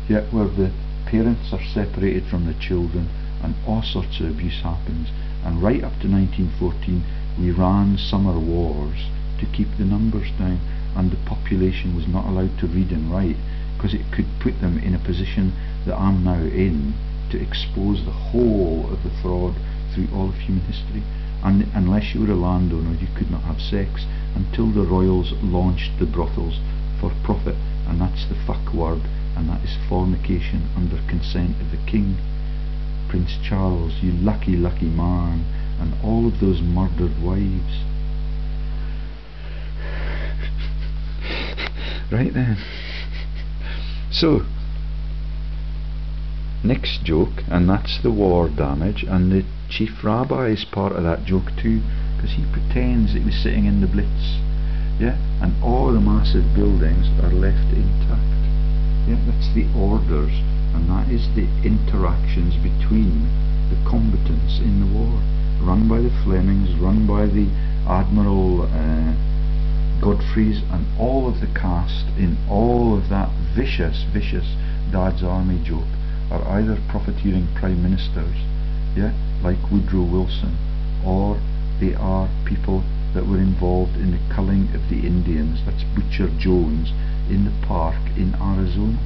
yet where the parents are separated from the children and all sorts of abuse happens. And right up to 1914 we ran summer wars to keep the numbers down, and the population was not allowed to read and write because it could put them in a position that I'm now in, to expose the whole of the fraud through all of human history. And unless you were a landowner you could not have sex until the royals launched the brothels for profit, and that's the fuck word, and that is fornication under consent of the king. Prince Charles, you lucky, lucky man, and all of those murdered wives. Right then, so next joke, and that's the war damage, and the chief rabbi is part of that joke too, because he pretends that he was sitting in the Blitz. Yeah, and all the massive buildings are left intact. Yeah, that's the orders, and that is the interactions between the combatants in the war, run by the Flemings, run by the Admiral Godfreys, and all of the cast in all of that vicious Dad's Army joke are either profiteering prime ministers, yeah, like Woodrow Wilson, or they are people that were involved in the culling of the Indians, that's Butcher Jones, in the park in Arizona.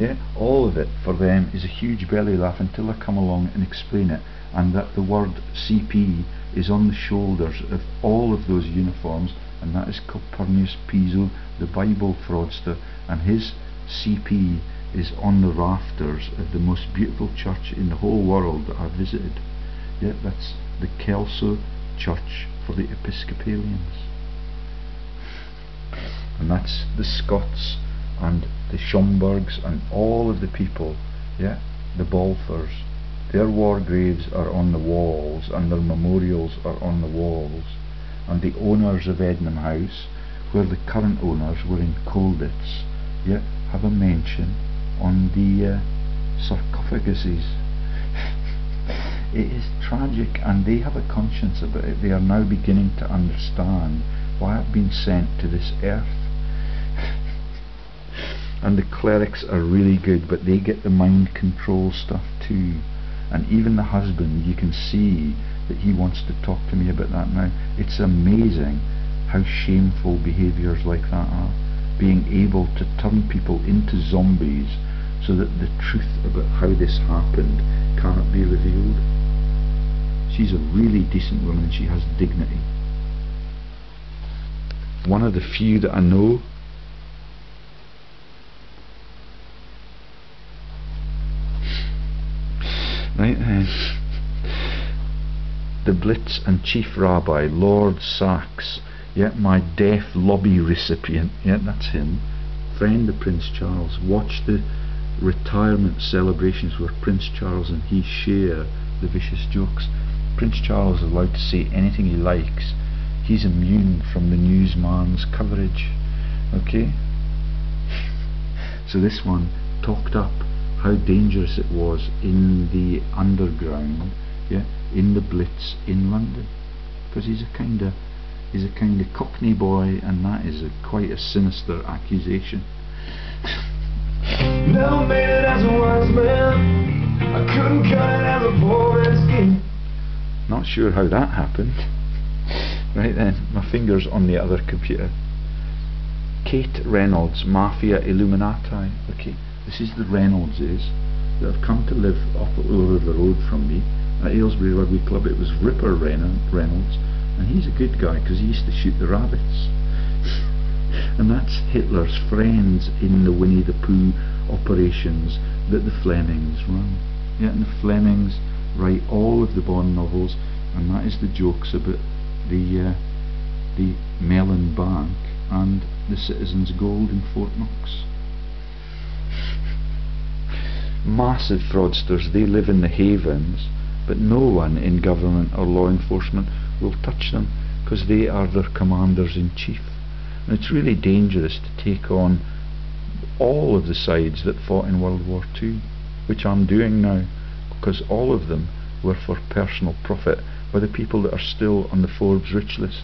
Yeah, all of it for them is a huge belly laugh until I come along and explain it, and that the word CP is on the shoulders of all of those uniforms, and that is Calpurnius Piso, the Bible fraudster, and his CP is on the rafters of the most beautiful church in the whole world that I've visited. Yeah, that's the Kelso Church for the Episcopalians. And that's the Scots and the Schomburgs and all of the people, yeah, the Balfours. Their war graves are on the walls, and their memorials are on the walls. And the owners of Ednam House, where the current owners were in Colditz, yeah, have a mention on the sarcophaguses. It is tragic, and they have a conscience about it. They are now beginning to understand why I've been sent to this earth. And the clerics are really good, but they get the mind control stuff too. And even the husband, you can see that he wants to talk to me about that now. It's amazing how shameful behaviours like that are. Being able to turn people into zombies so that the truth about how this happened cannot be revealed. She's a really decent woman, and she has dignity. One of the few that I know. Right then. The Blitz and Chief Rabbi Lord Sachs, yeah, my deaf lobby recipient, yeah, that's him, friend of Prince Charles. Watch the retirement celebrations where Prince Charles and he share the vicious jokes. Prince Charles is allowed to say anything he likes. He's immune from the newsman's coverage. Okay? So this one talked up how dangerous it was in the underground, yeah, in the Blitz in London, because he's a kind of Cockney boy, and that is quite a sinister accusation. Never made it as a wordsman. I couldn't cut it as a poor skin. Not sure how that happened. Right then, my finger's on the other computer. Kate Reynolds, Mafia Illuminati. Okay, this is the Reynoldses that have come to live up over the road from me at Aylesbury Rugby Club. It was Ripper Reynolds, and he's a good guy because he used to shoot the rabbits. And that's Hitler's friends in the Winnie the Pooh operations that the Flemings run. Yeah, and the Flemings write all of the Bond novels, and that is the jokes about the Mellon Bank and the Citizens Gold in Fort Knox. Massive fraudsters, they live in the havens, but no one in government or law enforcement will touch them because they are their commanders in chief. And it's really dangerous to take on all of the sides that fought in World War II, which I'm doing now, because all of them were for personal profit by the people that are still on the Forbes Rich List.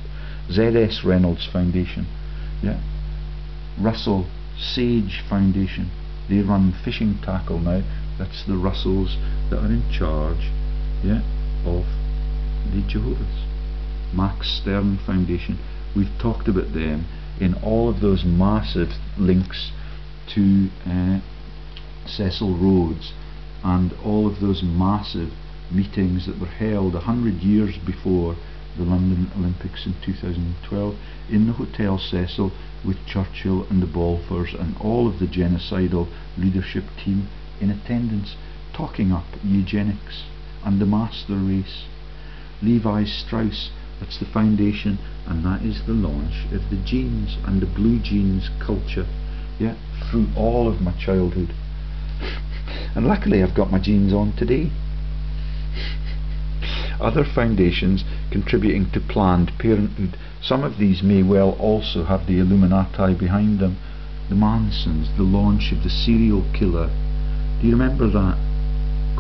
ZS Reynolds Foundation, yeah, Russell Sage Foundation, they run fishing tackle now. That's the Russells that are in charge, yeah, of the Jehovah's. Max Stern Foundation, we've talked about them in all of those massive links to Cecil Rhodes and all of those massive meetings that were held 100 years before the London Olympics in 2012 in the Hotel Cecil with Churchill and the Balfours and all of the genocidal leadership team in attendance, talking up eugenics and the master race. Levi Strauss, that's the foundation, and that is the launch of the jeans and the blue jeans culture, yeah, through all of my childhood. And luckily I've got my jeans on today. other foundations contributing to Planned Parenthood. Some of these may well also have the Illuminati behind them. The Mansons, the launch of the serial killer. Do you remember that?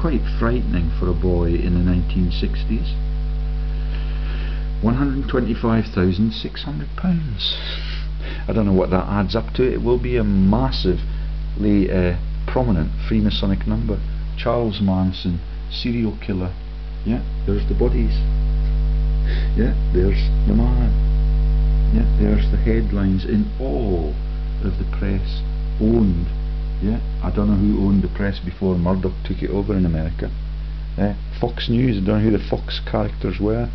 Quite frightening for a boy in the 1960s. £125,600. I don't know what that adds up to. It will be a massively prominent Freemasonic number. Charles Manson, serial killer. Yeah, there's the bodies. Yeah, there's the man. Yeah, there's the headlines in all of the press owned. Yeah, I don't know who owned the press before Murdoch took it over in America. Fox News, I don't know who the Fox characters were.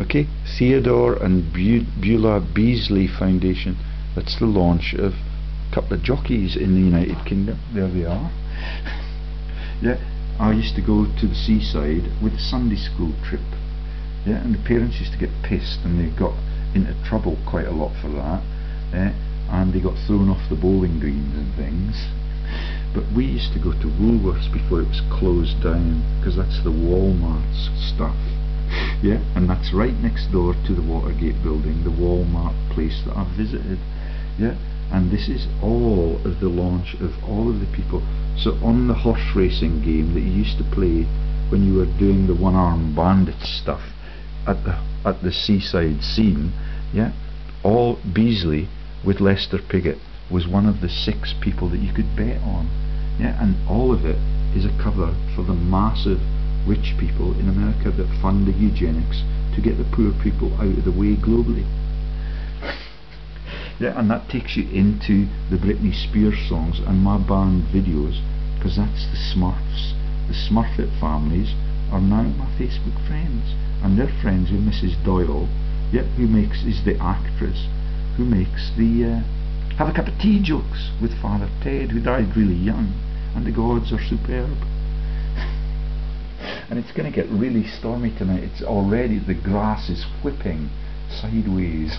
Okay, Theodore and Beulah Beasley Foundation. That's the launch of a couple of jockeys in the United Kingdom. There they are. Yeah, I used to go to the seaside with a Sunday school trip. Yeah, and the parents used to get pissed, and they got into trouble quite a lot for that. And they got thrown off the bowling greens and things. But we used to go to Woolworths before it was closed down, because that's the Walmart stuff. Yeah, and that's right next door to the Watergate building, the Walmart place that I've visited. Yeah, and this is all of the launch of all of the people. So on the horse racing game that you used to play when you were doing the one-armed bandit stuff at the seaside scene, yeah, all Beasley with Lester Piggott was one of the 6 people that you could bet on. Yeah, and all of it is a cover for the massive rich people in America that fund the eugenics to get the poor people out of the way globally. Yeah, and that takes you into the Britney Spears songs and my band videos, because that's the Smurfs. The Smurfette families are now my Facebook friends, and they're friends with Mrs. Doyle, yet who makes is the actress who makes the have a cup of tea jokes with Father Ted, who died really young, and the gods are superb. And it's going to get really stormy tonight. It's already, the grass is whipping sideways.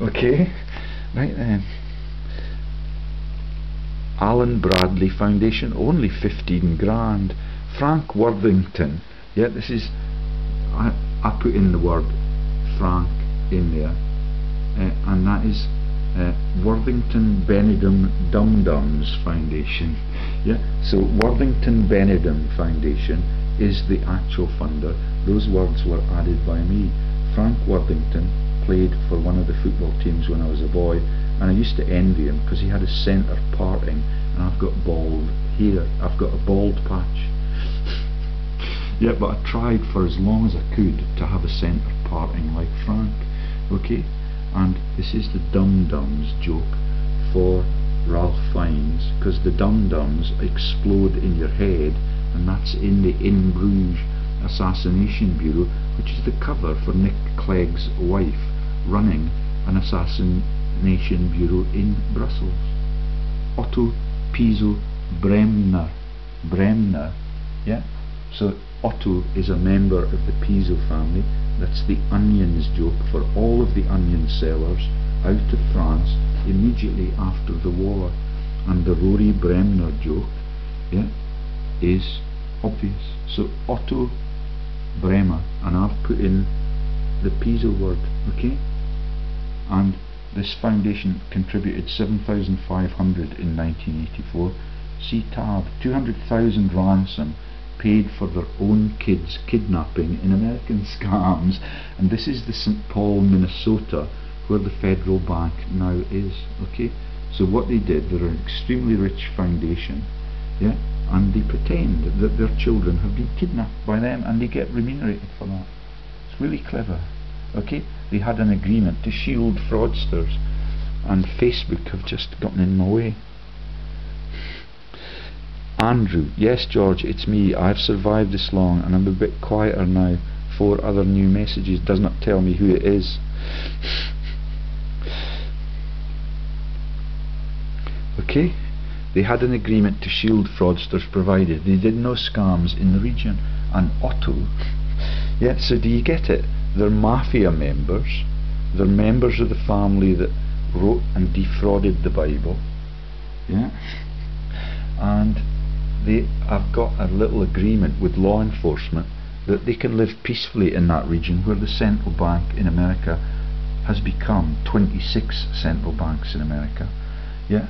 Okay, right then. Alan Bradley Foundation, only 15 grand. Frank Worthington. Yeah, this is, I put in the word Frank in there, and that is Worthington Benidorm Dum Dums Foundation. Yeah, so Worthington Benidorm Foundation is the actual funder. Those words were added by me. Frank Worthington played for one of the football teams when I was a boy, and I used to envy him because he had a centre parting, and I've got bald hair. I've got a bald patch. Yeah, but I tried for as long as I could to have a centre parting like Frank. Okay. And this is the Dum Dums joke for Ralph Fiennes, because the Dum Dums explode in your head, and that's in the In Bruges Assassination Bureau, which is the cover for Nick Clegg's wife running an assassination bureau in Brussels. Otto Piso Bremner. Bremner, yeah? So Otto is a member of the Piso family. That's the Onions joke for all of the onion sellers out of France immediately after the war. And the Rory Bremner joke, yeah, is obvious. So Otto Bremer, and I've put in the Piso word, okay? And this foundation contributed 7,500 in 1984. C-Tab, 200,000 ransom paid for their own kids kidnapping in American scams, and this is the St. Paul, Minnesota, where the Federal Bank now is. Okay, so what they did, they're an extremely rich foundation, yeah, and they pretend that their children have been kidnapped by them, and they get remunerated for that. It's really clever. Okay, they had an agreement to shield fraudsters, and Facebook have just gotten in my way. Andrew, yes George, it's me. I've survived this long, and I'm a bit quieter now. 4 other new messages. Does not tell me who it is. Okay, they had an agreement to shield fraudsters provided they did no scams in the region. And Otto, yeah, so do you get it? They're mafia members. They're members of the family that wrote and defrauded the Bible. Yeah, and they have got a little agreement with law enforcement that they can live peacefully in that region where the central bank in America has become 26 central banks in America. Yeah.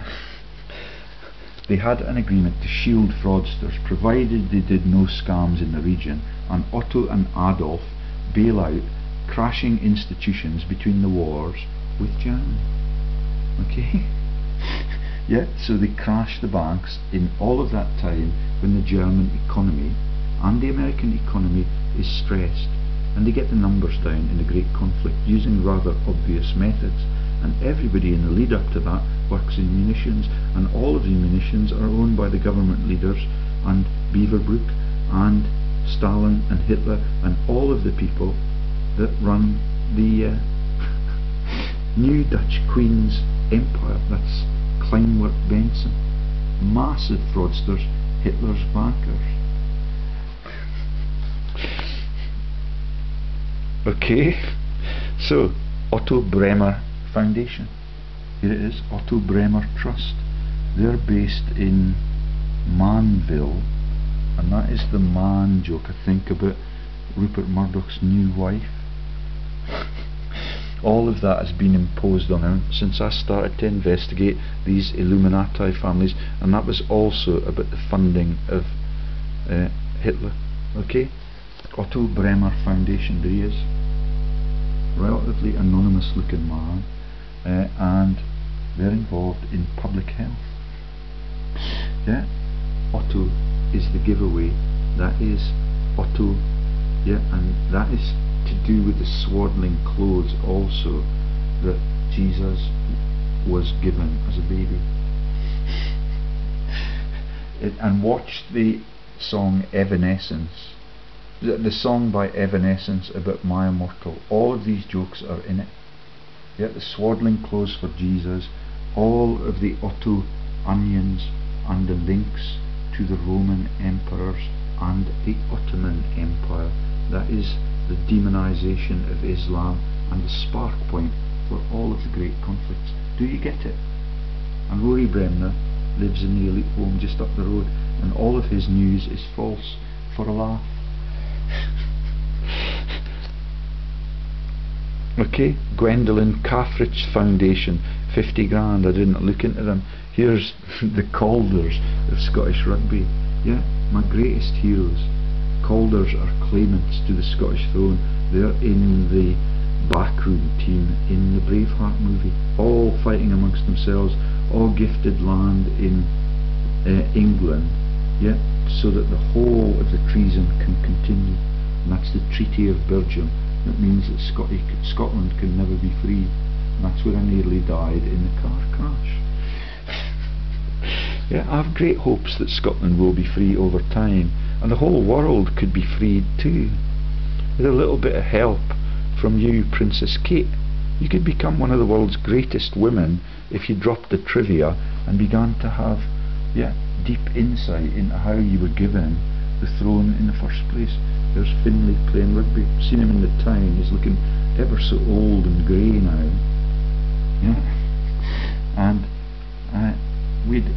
They had an agreement to shield fraudsters provided they did no scams in the region, and Otto and Adolf bail out crashing institutions between the wars with Germany. Okay? Yeah, so they crashed the banks in all of that time when the German economy and the American economy is stressed, and they get the numbers down in the Great Conflict using rather obvious methods, and everybody in the lead up to that works in munitions, and all of the munitions are owned by the government leaders and Beaverbrook and Stalin and Hitler and all of the people that run the new Dutch Queen's Empire. That's Kleinwort Benson. Massive fraudsters, Hitler's bankers. Okay, so Otto Bremer Foundation. Here it is, Otto Bremer Trust. They're based in Manville, and that is the man joke I think about Rupert Murdoch's new wife. All of that has been imposed on him since I started to investigate these Illuminati families, and that was also about the funding of Hitler. Okay, Otto Bremer Foundation, there he is, relatively anonymous looking man, and they're involved in public health. Yeah, Otto is the giveaway, that is Otto, yeah, and that is to do with the swaddling clothes also that Jesus was given as a baby. And watch the song Evanescence, the song by Evanescence about My Immortal. All of these jokes are in it. Yet the swaddling clothes for Jesus, all of the Otto onions and the links to the Roman emperors and the Ottoman Empire, that is the demonization of Islam and the spark point for all of the great conflicts. Do you get it? And Rory Bremner lives in the elite home just up the road, and all of his news is false for a laugh. Okay, Gwendolyn Caffridge Foundation, 50 grand. I didn't look into them. Here's the Calders of Scottish rugby. Yeah, my greatest heroes. Calders are claimants to the Scottish throne. They're in the backroom team in the Braveheart movie, all fighting amongst themselves, all gifted land in England, yeah, so that the whole of the treason can continue. And that's the Treaty of Berghem. That means that Scotland can never be free. And that's where I nearly died in the car crash. Yeah, I have great hopes that Scotland will be free over time, and the whole world could be freed too. With a little bit of help from you, Princess Kate, you could become one of the world's greatest women if you dropped the trivia and began to have, yeah, deep insight into how you were given the throne in the first place. There's Finlay playing rugby. Seen him in the town. He's looking ever so old and grey now. Yeah, and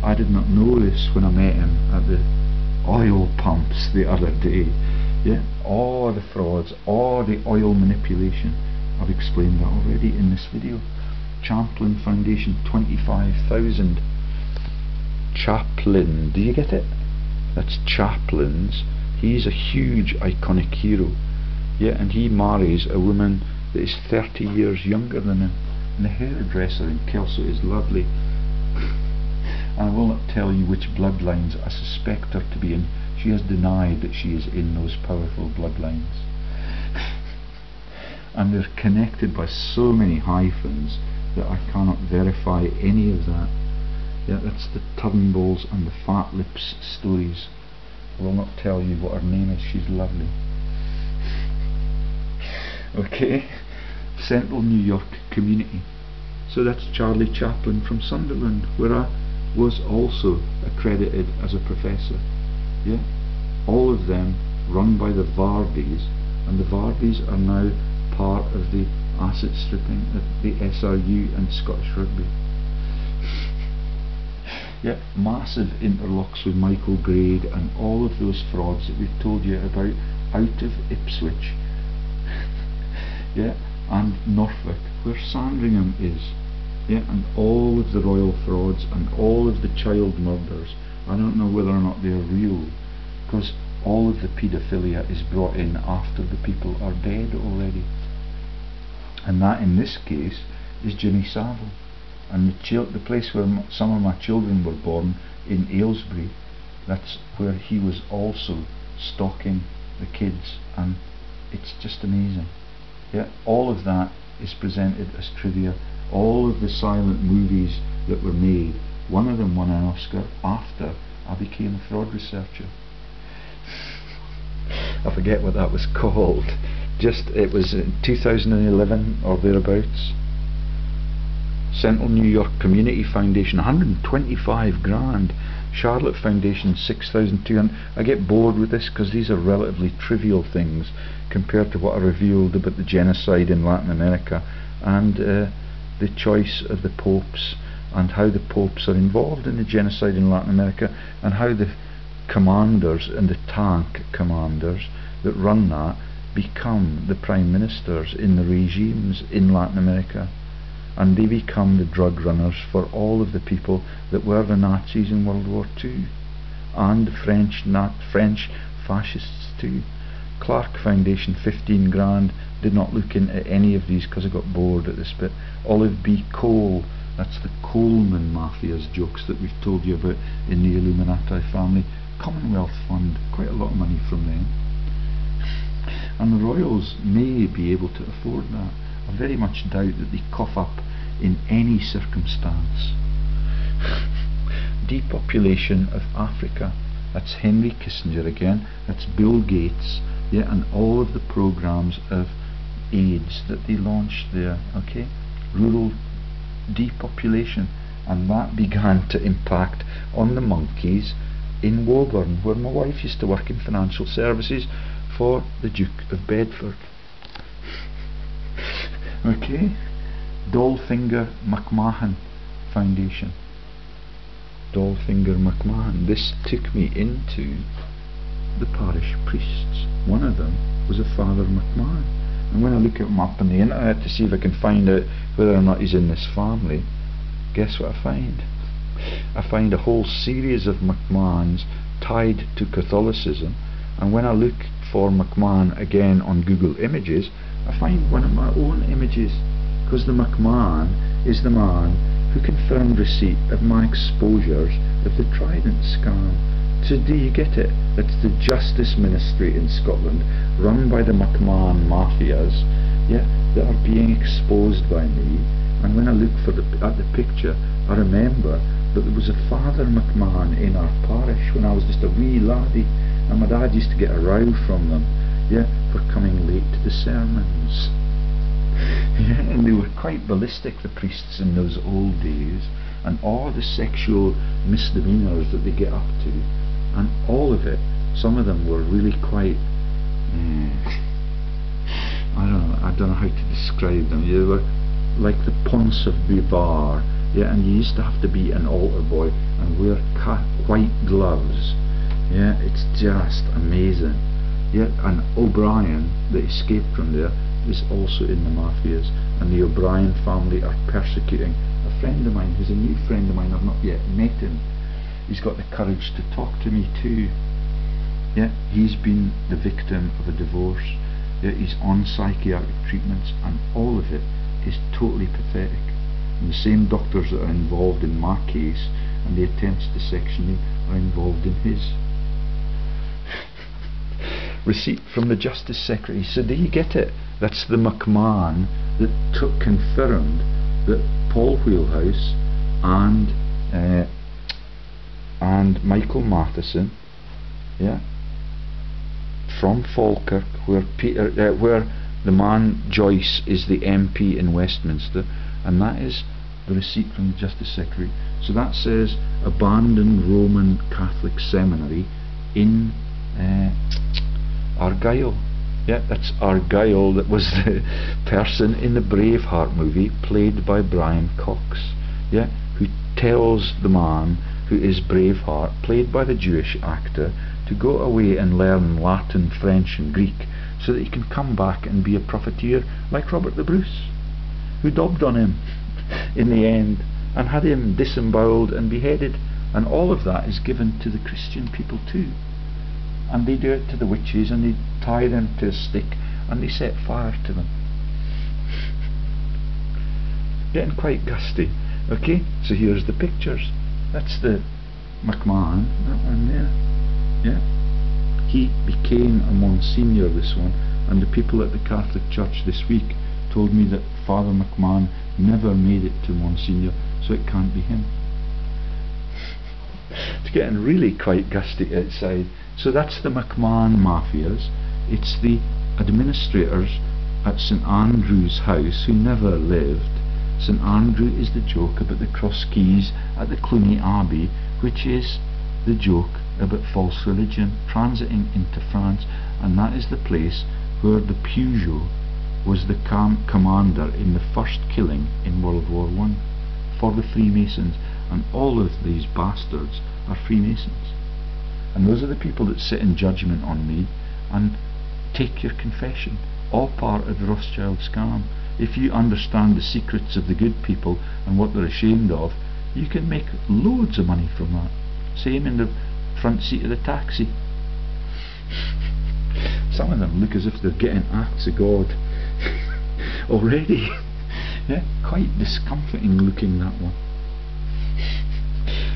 I did not know this when I met him at the oil pumps the other day. Yeah, all the frauds, all the oil manipulation. I've explained that already in this video. Champlin Foundation, 25,000. Chaplin, do you get it? That's Chaplin's. He's a huge iconic hero. Yeah, and he marries a woman that is 30 years younger than him. And the hairdresser in Kelso is lovely. I will not tell you which bloodlines I suspect her to be in. She has denied that she is in those powerful bloodlines. And they're connected by so many hyphens that I cannot verify any of that. Yeah, that's the Turnbulls and the Fat Lips stories. I will not tell you what her name is, she's lovely. Okay, Central New York Community. So that's Charlie Chaplin from Sunderland, where I was also accredited as a professor. Yeah, all of them run by the Vardys, and the Vardys are now part of the asset stripping of the SRU and Scottish Rugby. Yeah, massive interlocks with Michael Grade and all of those frauds that we've told you about out of Ipswich. Yeah, and Norfolk, where Sandringham is. Yeah, and all of the royal frauds and all of the child murders. I don't know whether or not they're real, because all of the paedophilia is brought in after the people are dead already. And that in this case is Jimmy Savile. And the place where some of my children were born, in Aylesbury, that's where he was also stalking the kids, and it's just amazing. Yeah, all of that is presented as trivia. All of the silent movies that were made, one of them won an Oscar after I became a fraud researcher. I forget what that was called. It was in 2011 or thereabouts. Central New York Community Foundation, 125 grand. Charlotte Foundation, 6,200. I get bored with this because these are relatively trivial things compared to what I revealed about the genocide in Latin America and the choice of the popes, and how the popes are involved in the genocide in Latin America, and how the commanders and the tank commanders that run that become the prime ministers in the regimes in Latin America, and they become the drug runners for all of the people that were the Nazis in World War II, and the French fascists too. Clark Foundation, 15 grand, did not look into any of these because I got bored at this bit. Olive B. Cole, that's the Coleman mafias jokes that we've told you about in the Illuminati family. Commonwealth Fund, quite a lot of money from them. And the royals may be able to afford that. I very much doubt that they cough up in any circumstance. Depopulation of Africa. That's Henry Kissinger again. That's Bill Gates. Yeah, and all of the programs of AIDS that they launched there. Okay, rural depopulation, and that began to impact on the monkeys in Woburn, where my wife used to work in financial services for the Duke of Bedford. Okay, Dolfinger McMahon Foundation. Dolfinger McMahon. This took me into the parish priests. One of them was a Father McMahon, and when I look him up on the internet to see if I can find out whether or not he's in this family, guess what I find? I find a whole series of McMahons tied to Catholicism, and when I look for McMahon again on Google Images, I find one of my own images, because the McMahon is the man who confirmed receipt of my exposures of the Trident scam. So do you get it? That's the Justice Ministry in Scotland, run by the McMahon mafias, yeah, that are being exposed by me. And when I look at the picture, I remember that there was a Father McMahon in our parish when I was just a wee laddie, and my dad used to get a row from them, yeah, for coming late to the sermons. Yeah, and they were quite ballistic, the priests in those old days, and all the sexual misdemeanors that they get up to, and all of it, some of them were really quite, I don't know how to describe them. They were like the Ponce of Bivar, yeah, and you used to have to be an altar boy and wear white gloves. Yeah, it's just amazing. Yeah, and O'Brien, that escaped from there, is also in the mafias, and the O'Brien family are persecuting a friend of mine who's a new friend of mine. I've not yet met him. He's got the courage to talk to me too. Yeah, he's been the victim of a divorce. Yeah, he's on psychiatric treatments, and all of it is totally pathetic. And the same doctors that are involved in my case and the attempts to section me are involved in his. Receipt from the Justice Secretary. So do you get it? That's the McMahon that confirmed that Paul Wheelhouse and Michael Matheson, yeah, from Falkirk, where where the man Joyce is the MP in Westminster, and that is the receipt from the Justice Secretary. So that says abandoned Roman Catholic seminary in Argyll. Yeah, that's Argyll. That was the person in the Braveheart movie played by Brian Cox, yeah, who tells the man who is Braveheart, played by the Jewish actor, to go away and learn Latin, French and Greek so that he can come back and be a profiteer like Robert the Bruce, who dobbed on him in the end and had him disembowelled and beheaded. And all of that is given to the Christian people too, and they do it to the witches, and they tie them to a stick and they set fire to them. Getting quite gusty. Okay, so here's the pictures. That's the McMahon, that one there. Yeah, he became a Monsignor, this one, and the people at the Catholic Church this week told me that Father McMahon never made it to Monsignor, so it can't be him. It's getting really quite gusty outside. So that's the McMahon mafias. It's the administrators at St Andrew's house who never lived. St Andrew is the joke about the cross keys at the Cluny Abbey, which is the joke about false religion transiting into France, and that is the place where the Peugeot was the commander in the first killing in World War I for the Freemasons, and all of these bastards are Freemasons, and those are the people that sit in judgment on me and take your confession, all part of the Rothschild scam. If you understand the secrets of the good people and what they're ashamed of, you can make loads of money from that. Same in the front seat of the taxi. Some of them look as if they're getting acts of God already. Yeah, quite discomforting looking, that one.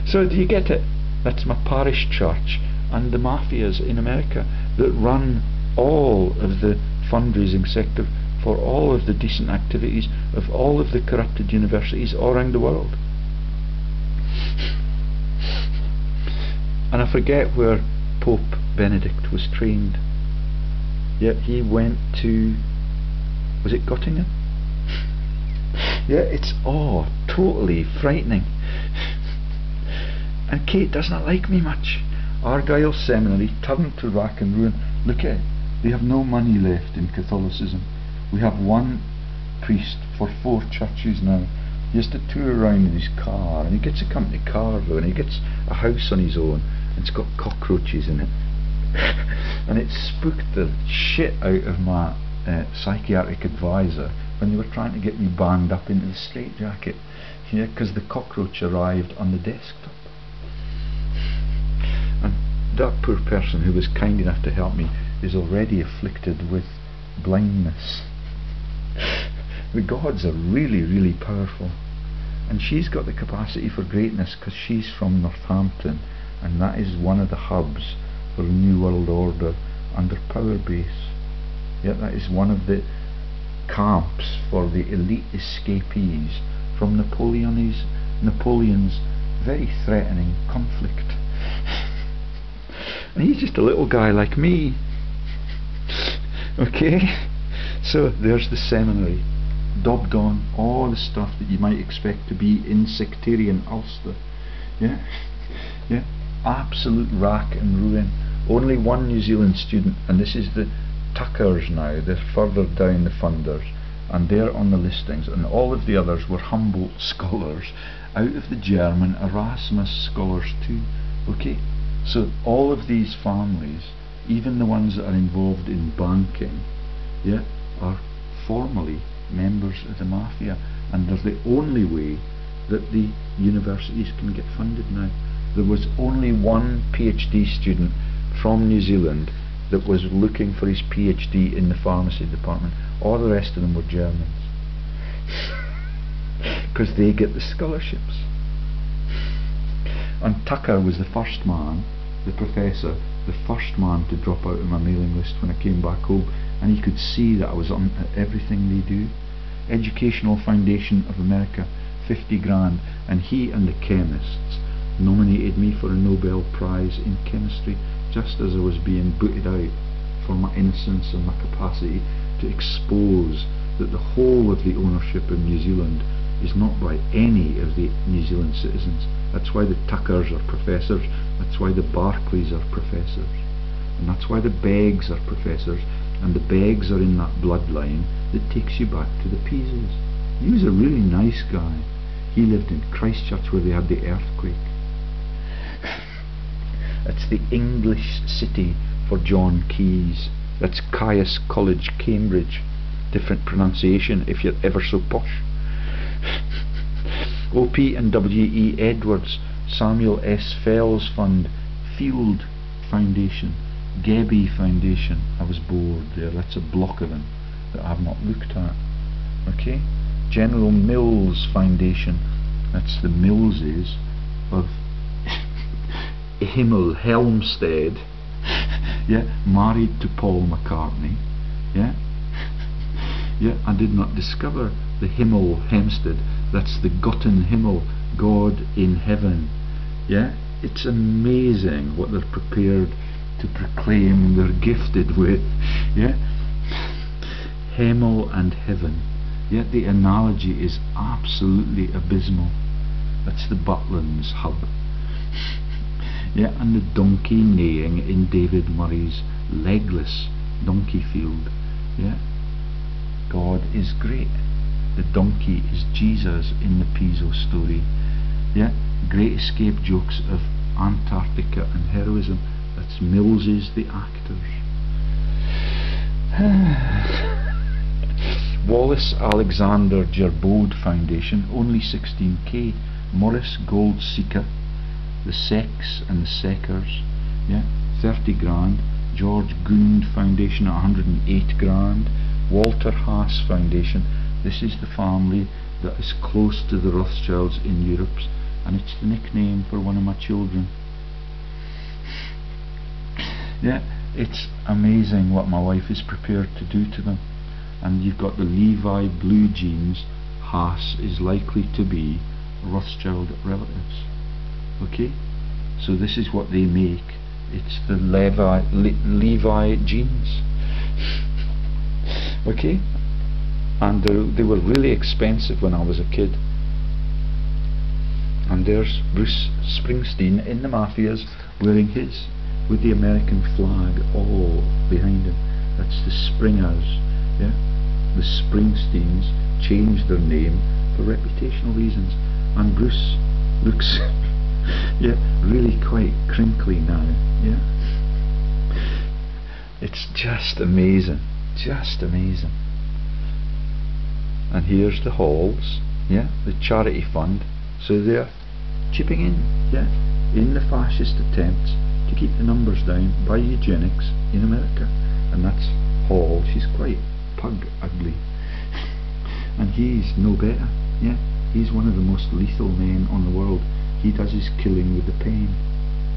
So do you get it? That's my parish church and the mafias in America that run all of the fundraising sector for all of the decent activities of all of the corrupted universities all around the world. And I forget where Pope Benedict was trained. Yeah, he went to, was it Göttingen? Yeah, it's all totally frightening. And Kate does not like me much. Argyle Seminary turned to rack and ruin. Look at it, they have no money left in Catholicism. We have one priest for 4 churches now. He has to tour around in his car, and he gets a company car though, and he gets a house on his own, and it's got cockroaches in it. And it spooked the shit out of my psychiatric advisor when they were trying to get me banned up into the straitjacket, yeah, because the cockroach arrived on the desktop. That poor person who was kind enough to help me is already afflicted with blindness. The gods are really, really powerful, and she's got the capacity for greatness because she's from Northampton, and that is one of the hubs for the New World Order under power base. Yeah, that is one of the camps for the elite escapees from Napoleon's very threatening conflict. And he's just a little guy like me. Okay, so there's the seminary, daubed on all the stuff that you might expect to be in sectarian Ulster. Yeah, yeah, absolute rack and ruin. Only one New Zealand student, and this is the Tuckers now, they're further down the funders, and they're on the listings, and all of the others were Humboldt scholars out of the German Erasmus scholars too. Okay, so all of these families, even the ones that are involved in banking, yeah, are formally members of the mafia, and they're the only way that the universities can get funded now. There was only one PhD student from New Zealand that was looking for his PhD in the pharmacy department. All the rest of them were Germans, because they get the scholarships. And Tucker was the first man, the professor, the first man to drop out of my mailing list when I came back home, and he could see that I was on everything they do. Educational Foundation of America, 50 grand, and he and the chemists nominated me for a Nobel Prize in chemistry just as I was being booted out for my innocence and my capacity to expose that the whole of the ownership in New Zealand is not by any of the New Zealand citizens. That's why the Tuckers are professors, that's why the Barclays are professors, and that's why the Beggs are professors, and the Beggs are in that bloodline that takes you back to the Pisas. He was a really nice guy. He lived in Christchurch where they had the earthquake. That's the English city for John Keyes. That's Caius College, Cambridge. Different pronunciation if you're ever so posh. O.P. and W.E. Edwards, Samuel S. Fell's Fund, Field Foundation, Gebbie Foundation. I was bored there. That's a block of them that I've not looked at. Okay, General Mills Foundation. That's the Millses of Hemel Hempstead. Yeah, married to Paul McCartney. Yeah, yeah. I did not discover the Hemel Hempstead. That's the Gotten Himmel, God in Heaven. Yeah, it's amazing what they're prepared to proclaim they're gifted with. Yeah, Hemel and Heaven. Yet the analogy is absolutely abysmal. That's the Butlins hub. Yeah, and the donkey neighing in David Murray's Legless Donkey Field. Yeah, God is great. The donkey is Jesus in the Piso story. Yeah, great escape jokes of Antarctica and heroism. That's Mills's The Actors. Wallace Alexander Gerbold Foundation, only 16k. Morris Goldseeker, The Sex and the Seckers, yeah, 30 grand. George Gund Foundation, 108 grand. Walter Haas Foundation. This is the family that is close to the Rothschilds in Europe, and it's the nickname for one of my children. Yeah, it's amazing what my wife is prepared to do to them. And you've got the Levi Blue Jeans. Haas is likely to be Rothschild relatives. Okay, so this is what they make. It's the Levi jeans. Okay, and they were really expensive when I was a kid. And there's Bruce Springsteen in the Mafias wearing his, with the American flag all behind him. That's the Springers. Yeah, the Springsteens changed their name for reputational reasons, and Bruce looks yeah, really quite crinkly now. Yeah, it's just amazing, just amazing. And here's the Halls, yeah, the charity fund. So they're chipping in, yeah, in the fascist attempts to keep the numbers down by eugenics in America. And that's Hall. She's quite pug ugly, and he's no better. Yeah, he's one of the most lethal men on the world. He does his killing with the pen,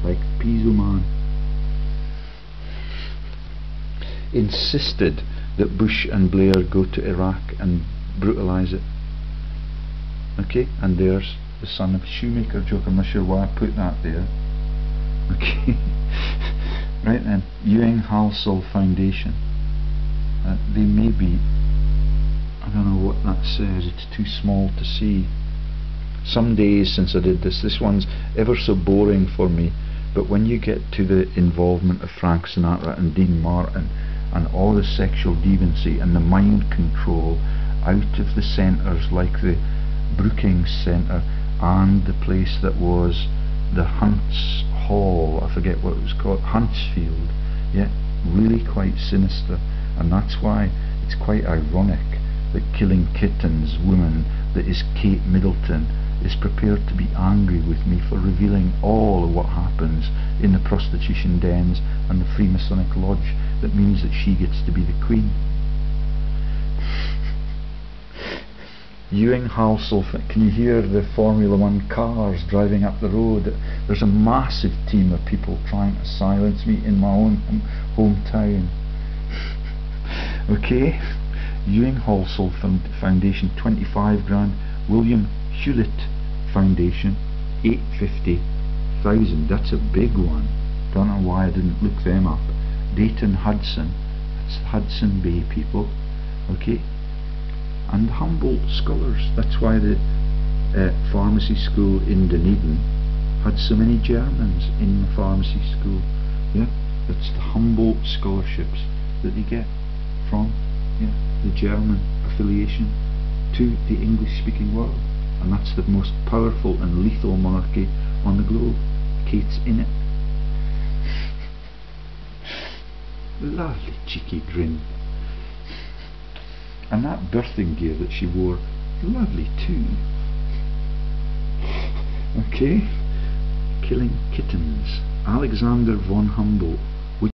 like Piso Man. Insisted that Bush and Blair go to Iraq and brutalise it. Okay, and there's the son of Shoemaker joke. I'm not sure why I put that there. Okay, right then, Ewing Halsall Foundation. They may be, I don't know what that says, it's too small to see. Some days since I did this, this one's ever so boring for me, but when you get to the involvement of Frank Sinatra and Dean Martin and all the sexual deviancy and the mind control out of the centres like the Brookings Centre and the place that was the Hunts Hall, I forget what it was called, Huntsfield, yeah, really quite sinister. And that's why it's quite ironic that Killing Kittens woman that is Kate Middleton is prepared to be angry with me for revealing all of what happens in the prostitution dens and the Freemasonic lodge. That means that she gets to be the queen. Ewing Halsall, can you hear the Formula One cars driving up the road? There's a massive team of people trying to silence me in my own hometown. Okay, Ewing Halsall Foundation, 25 grand. William Hewlett Foundation, 850,000. That's a big one. Don't know why I didn't look them up. Dayton Hudson, that's Hudson Bay people. Okay, and Humboldt Scholars. That's why the pharmacy school in Dunedin had so many Germans in the pharmacy school. Yeah, that's the Humboldt scholarships that they get from, yeah, the German affiliation to the English speaking world. And that's the most powerful and lethal monarchy on the globe, kids in it. Lovely cheeky grin. And that birthing gear that she wore, lovely too. Okay, killing kittens. Alexander von Humboldt